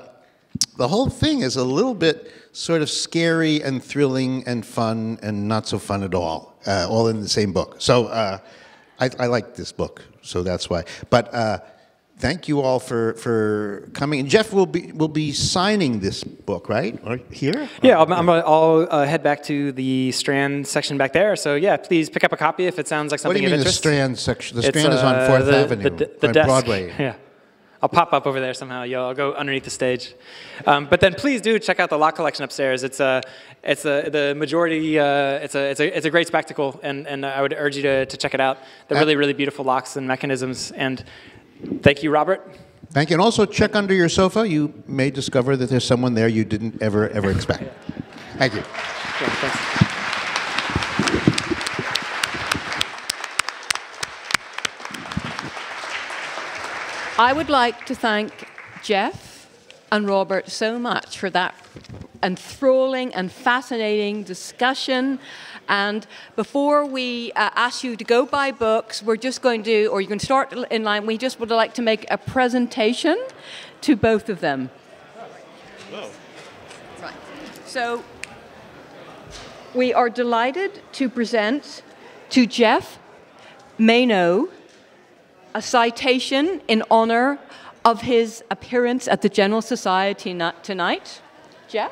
The whole thing is a little bit sort of scary and thrilling and fun and not so fun at all, uh, all in the same book. So uh, I, I like this book, so that's why. But uh, thank you all for for coming. And Geoff will be will be signing this book, right? Or here? Yeah, I'll, I'm gonna, I'll uh, head back to the Strand section back there. So yeah, please pick up a copy if it sounds like something of interest. What do you mean the Strand section? The Strand uh, is on Fourth the, Avenue, the, the, the on Broadway. Yeah. I'll pop up over there somehow. Y'all go underneath the stage. Um, but then please do check out the Lock Collection upstairs. It's a, it's a, the majority. Uh, it's a, it's a, it's a great spectacle, and and I would urge you to to check it out. They're really really beautiful locks and mechanisms. And thank you, Robert. Thank you, and also check under your sofa. You may discover that there's someone there you didn't ever ever expect. Yeah. Thank you. Yeah, thanks. I would like to thank Geoff and Robert so much for that enthralling and fascinating discussion. And before we uh, ask you to go buy books, we're just going to, or you can start in line, we just would like to make a presentation to both of them. Whoa. Right. So we are delighted to present to Geoff Manaugh a citation in honor of his appearance at the General Society tonight. Geoff?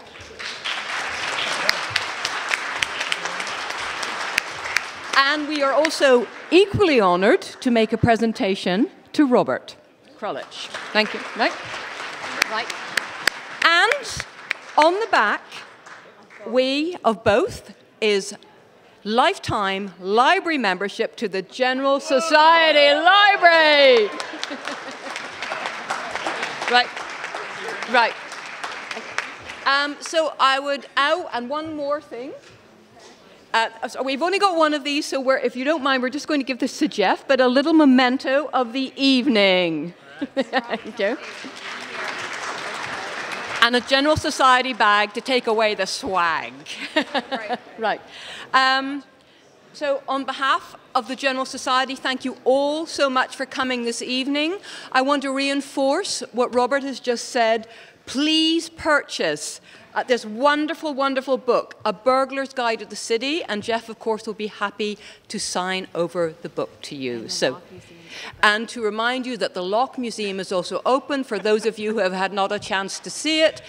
And we are also equally honored to make a presentation to Robert Krulwich. Thank you. Right. Right. And on the back, we of both is lifetime library membership to the General Society Library. Right, right. Um, so I would, oh, and one more thing. Uh, so we've only got one of these, so we're, if you don't mind, we're just going to give this to Geoff, but a little memento of the evening. Thank you. And a General Society bag to take away the swag. Right. Right. Um, so on behalf of the General Society, thank you all so much for coming this evening. I want to reinforce what Robert has just said. Please purchase uh, this wonderful, wonderful book, A Burglar's Guide to the City, and Geoff, of course, will be happy to sign over the book to you. So. And to remind you that the Lock Museum is also open for those of you who have had not a chance to see it.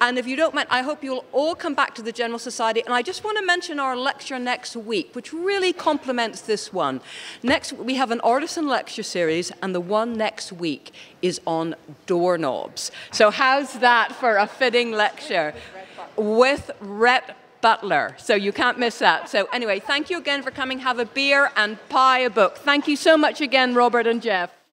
And if you don't mind, I hope you'll all come back to the General Society. And I just want to mention our lecture next week, which really complements this one. Next, we have an artisan lecture series, and the one next week is on doorknobs. So how's that for a fitting lecture? With Rhett Butler. So you can't miss that. So anyway, thank you again for coming. Have a beer and buy a book. Thank you so much again, Robert and Geoff.